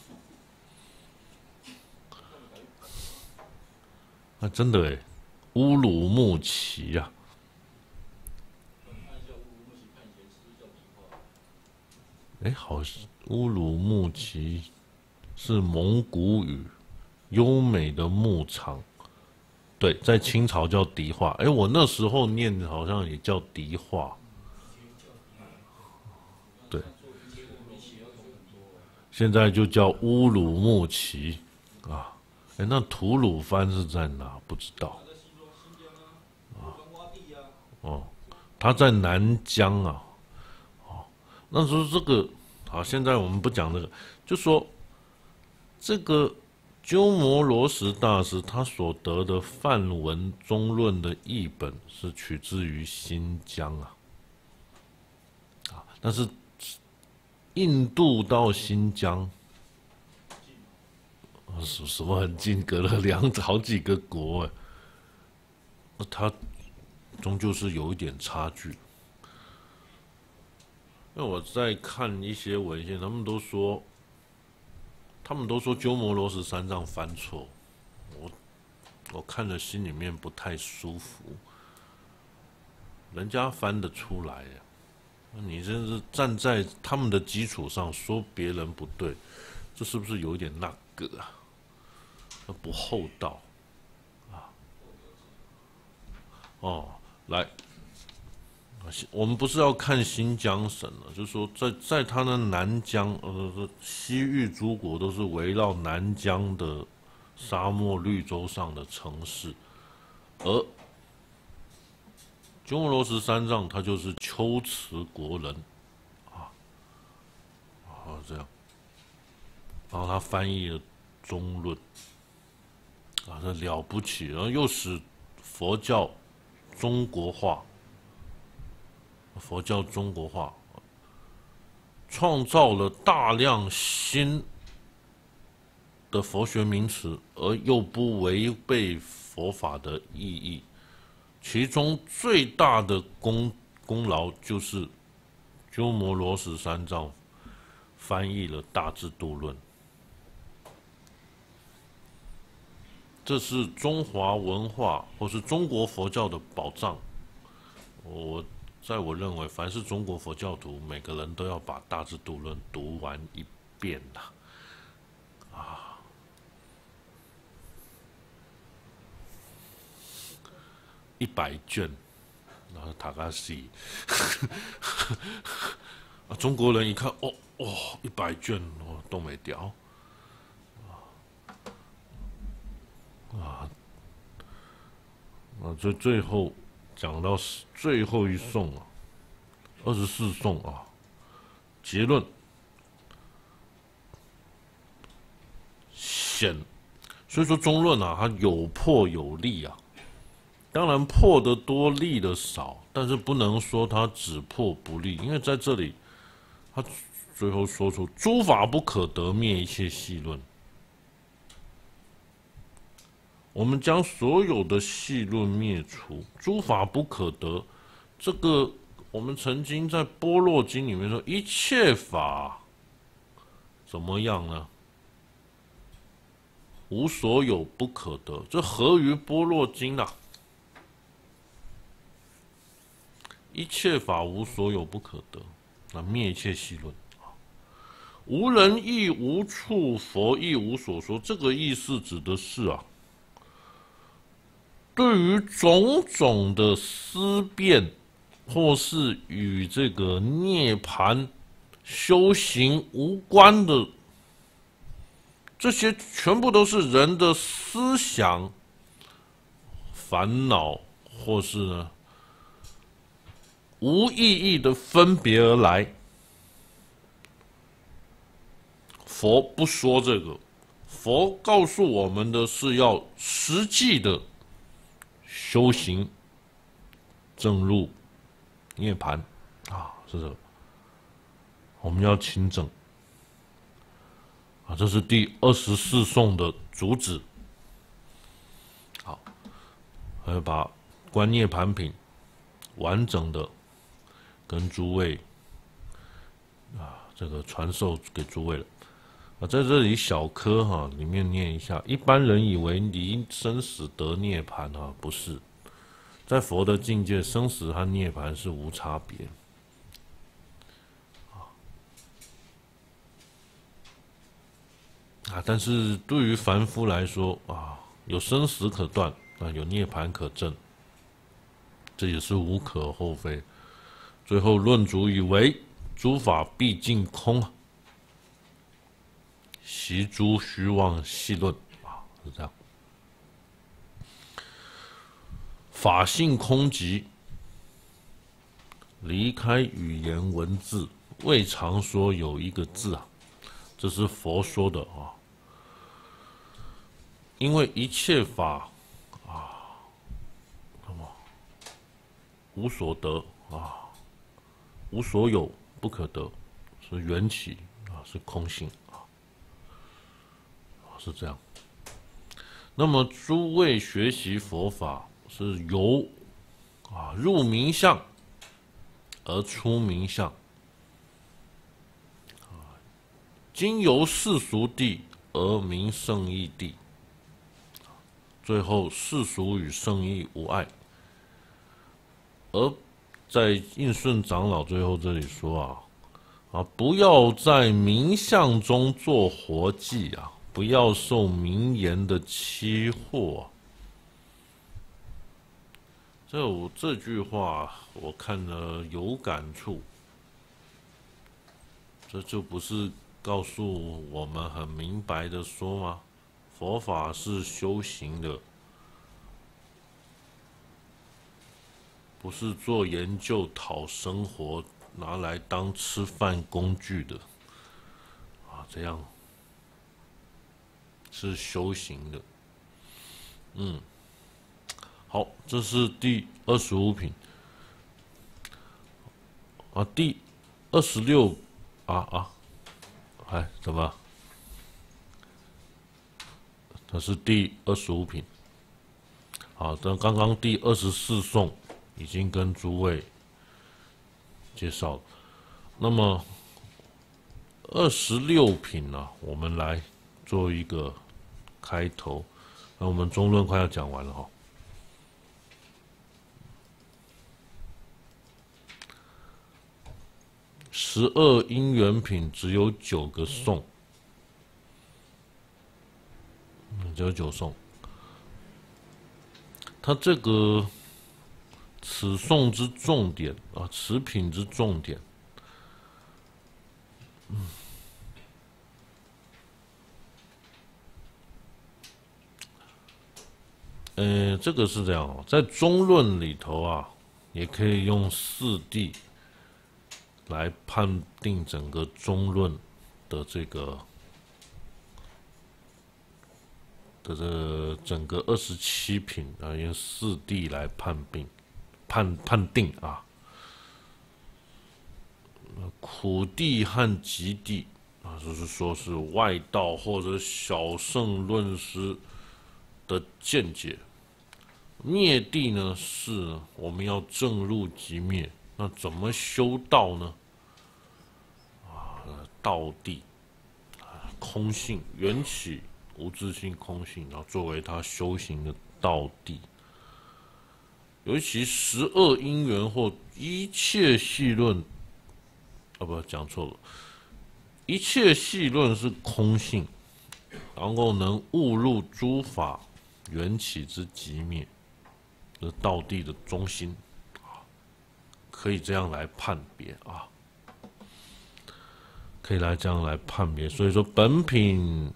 啊，真的哎，乌鲁木齐呀、啊！哎，好，乌鲁木齐是蒙古语，优美的牧场。对，在清朝叫迪化。哎，我那时候念的好像也叫迪化。对，现在就叫乌鲁木齐啊。哎，那吐鲁番是在哪？不知道。 哦，他在南疆啊，哦，那时候这个好，现在我们不讲这个，就说这个鸠摩罗什大师他所得的《梵文中论》的译本是取自于新疆啊，啊，但是印度到新疆，什什么很近，隔了两好几个国哎、啊，他。 终究是有一点差距。那我在看一些文献，他们都说，他们都说鸠摩罗什三藏翻错，我我看了心里面不太舒服。人家翻得出来，你这是站在他们的基础上说别人不对，这是不是有一点那个啊？那不厚道啊！哦。 来，我们不是要看新疆省了，就是说在，在在它的南疆，呃，西域诸国都是围绕南疆的沙漠绿洲上的城市，而鸠摩罗什三藏他就是龟兹国人，啊，啊这样，然后他翻译了《中论》，啊，这了不起，然后又使佛教。 中国化，佛教中国化，创造了大量新的佛学名词，而又不违背佛法的意义。其中最大的功功劳就是鸠摩罗什三藏翻译了《大智度论》，这是中华文化或是中国佛教的宝藏。我在我认为，凡是中国佛教徒，每个人都要把《大智度论》读完一遍呐、啊。啊，一百卷，然后塔卡西，啊，中国人一看，哦哦，一百卷哦，都没掉。 啊，啊，最最后讲到最后一颂啊，二十四颂啊，结论：显，所以说中论啊，它有破有立啊。当然破的多，立的少，但是不能说它只破不立，因为在这里，他最后说出诸法不可得灭一切系论。 我们将所有的系论灭除，诸法不可得。这个我们曾经在《般若经》里面说，一切法怎么样呢？无所有不可得，这合于《般若经》啊。一切法无所有不可得，那灭一切系论。 无人亦无处，佛亦无所说。这个意思指的是啊。 对于种种的思辨，或是与这个涅槃修行无关的，这些全部都是人的思想、烦恼，或是呢无意义的分别而来。佛不说这个，佛告诉我们的是要实际的。 修行正入涅槃啊，是的，我们要勤整啊，这是第二十四颂的主旨。好，我要把观涅槃品完整的跟诸位啊，这个传授给诸位了。 啊，在这里小科哈、啊、里面念一下，一般人以为离生死得涅槃啊，不是，在佛的境界，生死和涅槃是无差别。啊，啊，但是对于凡夫来说啊，有生死可断啊，有涅槃可证，这也是无可厚非。最后论足以为诸法毕竟空啊，习诸虚妄细论啊，是这样。法性空寂，离开语言文字，未尝说有一个字啊。 这是佛说的啊，因为一切法啊，什么无所得啊，无所有不可得，是缘起啊，是空性啊，是这样。那么诸位学习佛法是由啊入名相而出名相。 经由世俗地而名圣义地，最后世俗与圣义无碍。而在印顺长老最后这里说啊，啊不要在名相中做活计啊，不要受名言的欺惑、啊。这我这句话我看了有感触，这就不是。 告诉我们很明白的说吗？佛法是修行的，不是做研究讨生活拿来当吃饭工具的啊，这样是修行的。嗯，好，这是第二十五品啊，第二十六啊啊。 哎，怎么？这是第二十五品。好，这刚刚第二十四颂已经跟诸位介绍了。那么二十六品呢、啊，我们来做一个开头。那我们中论快要讲完了哈。十二因缘品只有九个颂，只有九颂。它这个此颂之重点啊，此品之重点，嗯，呃，这个是这样哦，在中论里头啊，也可以用四谛。 来判定整个中论的这个的这整个二十七品啊，用四谛来判定判判定啊，苦谛和集谛啊，就是说是外道或者小圣论师的见解。灭谛呢，是我们要正入即灭，那怎么修道呢？ 道地，空性缘起无自性空性，然后作为他修行的道地。尤其十二因缘或一切系论，啊不，讲错了，一切系论是空性，然后能悟入诸法缘起之极灭，这是道地的中心啊，可以这样来判别啊。 可以来这样来判别，所以说本品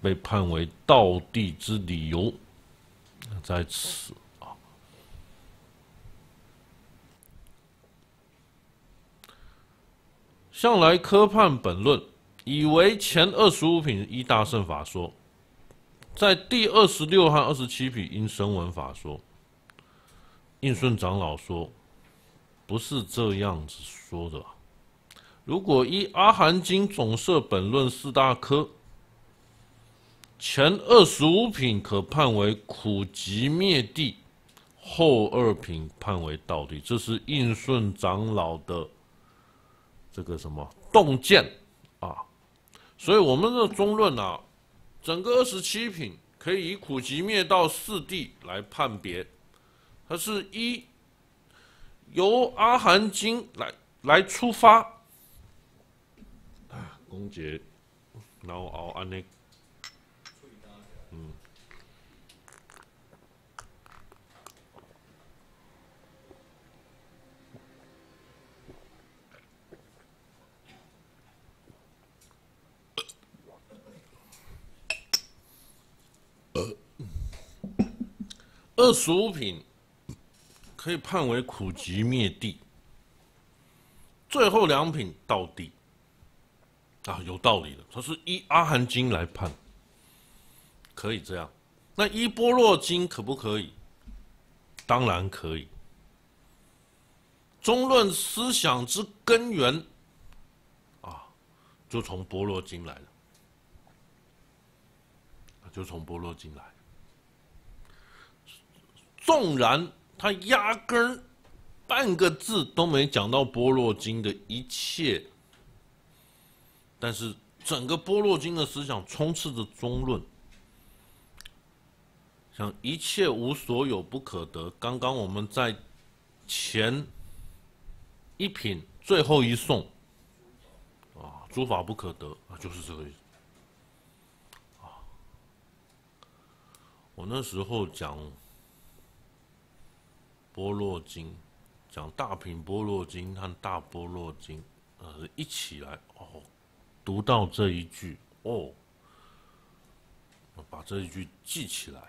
被判为道地之理由在此啊。向来科判本论，以为前二十五品依大乘法说，在第二十六和二十七品因声闻法说。印顺长老说，不是这样子说的。 如果依《阿含经》总摄本论四大科，前二十五品可判为苦集灭谛，后二品判为道谛。这是印顺长老的这个什么洞见啊？所以我们的中论啊，整个二十七品可以以苦集灭道四谛来判别，它是一由《阿含经》来来出发。 公杰 Nou al aan ik. Hmm.二十五品可以判为苦集灭地，最后两品道地。啊，有道理的，它是依阿含经来判，可以这样。那依般若经可不可以？当然可以。中论思想之根源，啊，就从般若经来了，就从般若经来。 纵然他压根半个字都没讲到《般若经》的一切，但是整个《般若经》的思想充斥着中论，像一切无所有不可得。刚刚我们在前一品最后一颂啊，诸法不可得啊，就是这个意思。 我那时候讲。 般若经，讲大品般若经和大般若经，呃，一起来哦，读到这一句哦，把这一句记起来。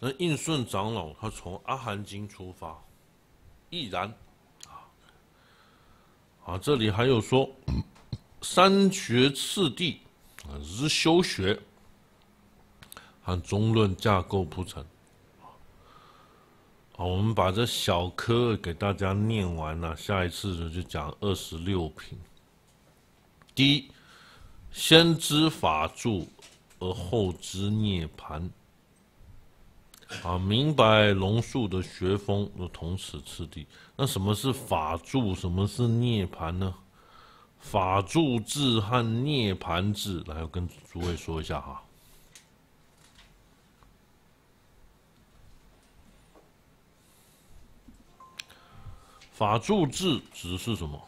那印顺长老他从阿含经出发，毅然啊，啊，这里还有说三学次第啊，是修学。 和中论架构铺陈，好，我们把这小科给大家念完了，下一次呢就讲二十六品。第一，先知法住而后知涅盘，啊，明白龙树的学风，同此次第。那什么是法住？什么是涅盘呢？法住智和涅盘智，来，我跟诸位说一下哈。 法住智指是什么？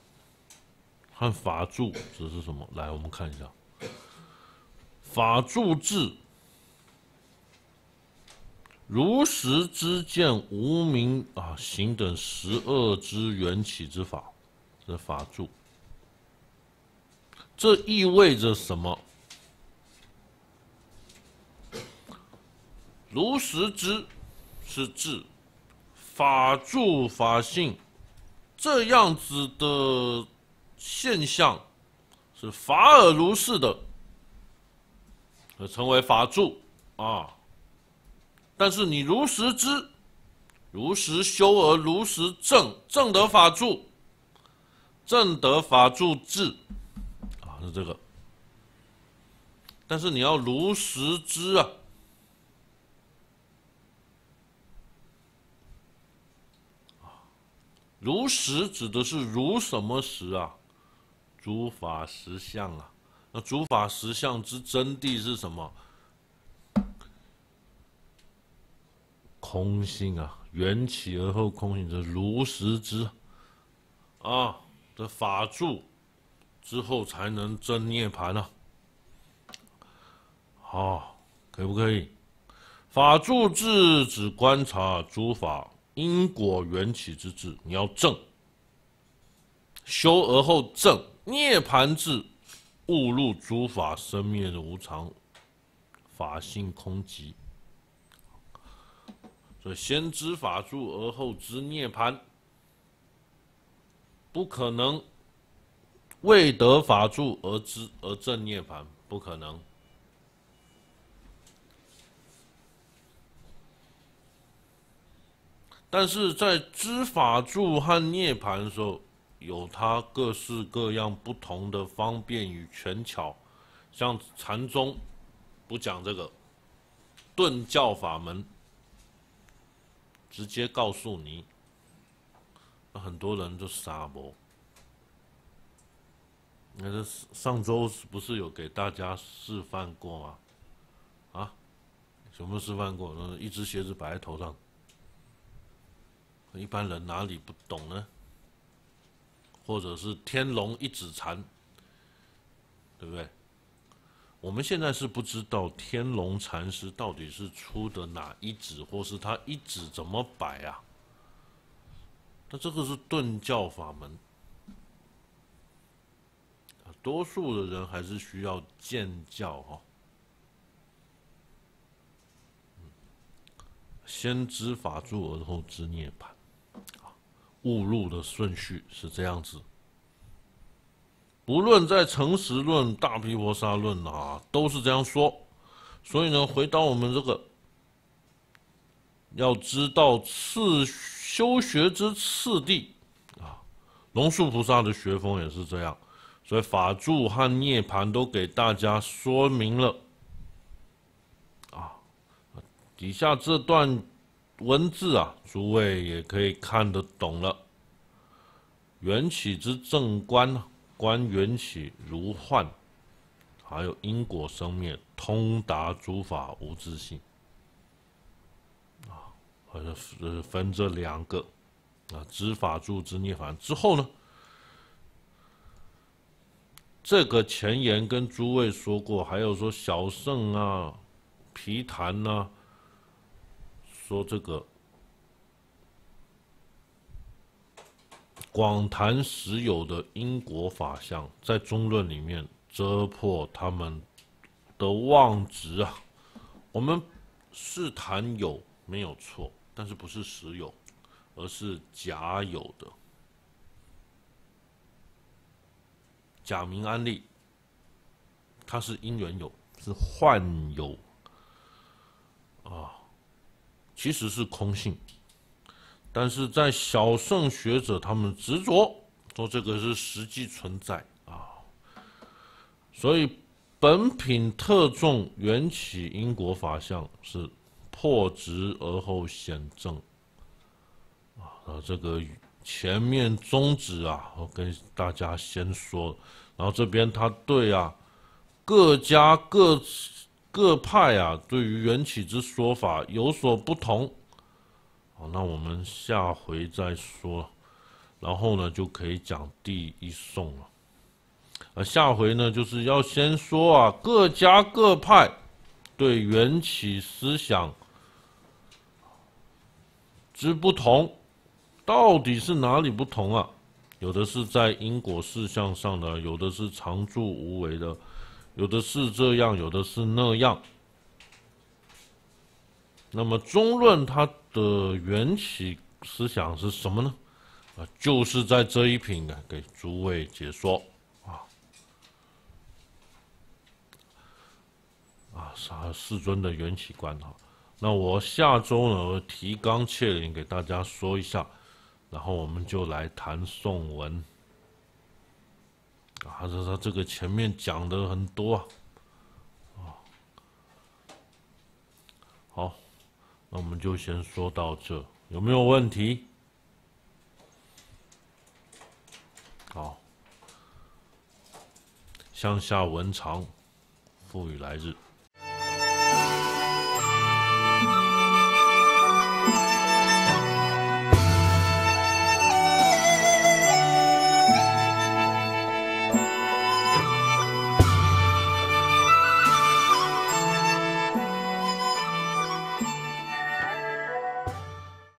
和法住指是什么？来，我们看一下。法住智，如实知见无明啊行等十恶之缘起之法，这法住。这意味着什么？如实知是智，法住法性。 这样子的现象是法尔如是的，而成为法住啊。但是你如实知，如实修而如实证，证得法住，证得法住智啊，是这个。但是你要如实知啊。 如实指的是如什么实啊？诸法实相啊。那诸法实相之真谛是什么？空性啊，缘起而后空性，这如实知啊的法住之后才能证涅盘啊。好，可不可以？法住智只观察诸法。 因果缘起之智，你要正修而后正涅盘智，悟入诸法生灭的无常，法性空寂。所以先知法住而后知涅盘，不可能未得法住而知而证涅盘，不可能。 但是在知法住和涅槃的时候，有它各式各样不同的方便与权巧，像禅宗不讲这个，顿教法门直接告诉你，那很多人就傻了。那这上周不是有给大家示范过吗？啊，有没有示范过？一只鞋子摆在头上。 一般人哪里不懂呢？或者是天龙一指禅，对不对？我们现在是不知道天龙禅师到底是出的哪一指，或是他一指怎么摆啊？那这个是顿教法门，多数的人还是需要见教哈、哦。 先知法住而后知涅槃，啊，悟入的顺序是这样子。无论在诚实论、大毗婆沙论啊，都是这样说。所以呢，回到我们这个，要知道次修学之次第啊，龙树菩萨的学风也是这样。所以法住和涅槃都给大家说明了。 底下这段文字啊，诸位也可以看得懂了。缘起之正观，观缘起如幻，还有因果生灭，通达诸法无自性。啊，呃，分这两个啊，知法住知涅槃之后呢，这个前言跟诸位说过，还有说小圣啊、毗昙啊。 说这个广谈实有的因果法相，在中论里面遮破他们的妄执啊。我们是谈有没有错，但是不是实有，而是假有的。假名安利，它是因缘有，是幻有啊。 其实是空性，但是在小圣学者他们执着说这个是实际存在啊，所以本品特重缘起因果法相是破执而后显正啊，这个前面宗旨啊，我跟大家先说，然后这边他对啊各家各。 各派啊，对于缘起之说法有所不同，好，那我们下回再说，然后呢就可以讲第一颂了。啊，下回呢就是要先说啊，各家各派对缘起思想之不同，到底是哪里不同啊？有的是在因果事项上的，有的是常住无为的。 有的是这样，有的是那样。那么中论它的缘起思想是什么呢？啊，就是在这一品啊，给诸位解说啊。啊，啥世尊的缘起观哈。那我下周呢，我提纲挈领给大家说一下，然后我们就来谈颂文。 啊，这他这个前面讲的很多啊，啊，好，那我们就先说到这，有没有问题？好，向下文长，付与来日。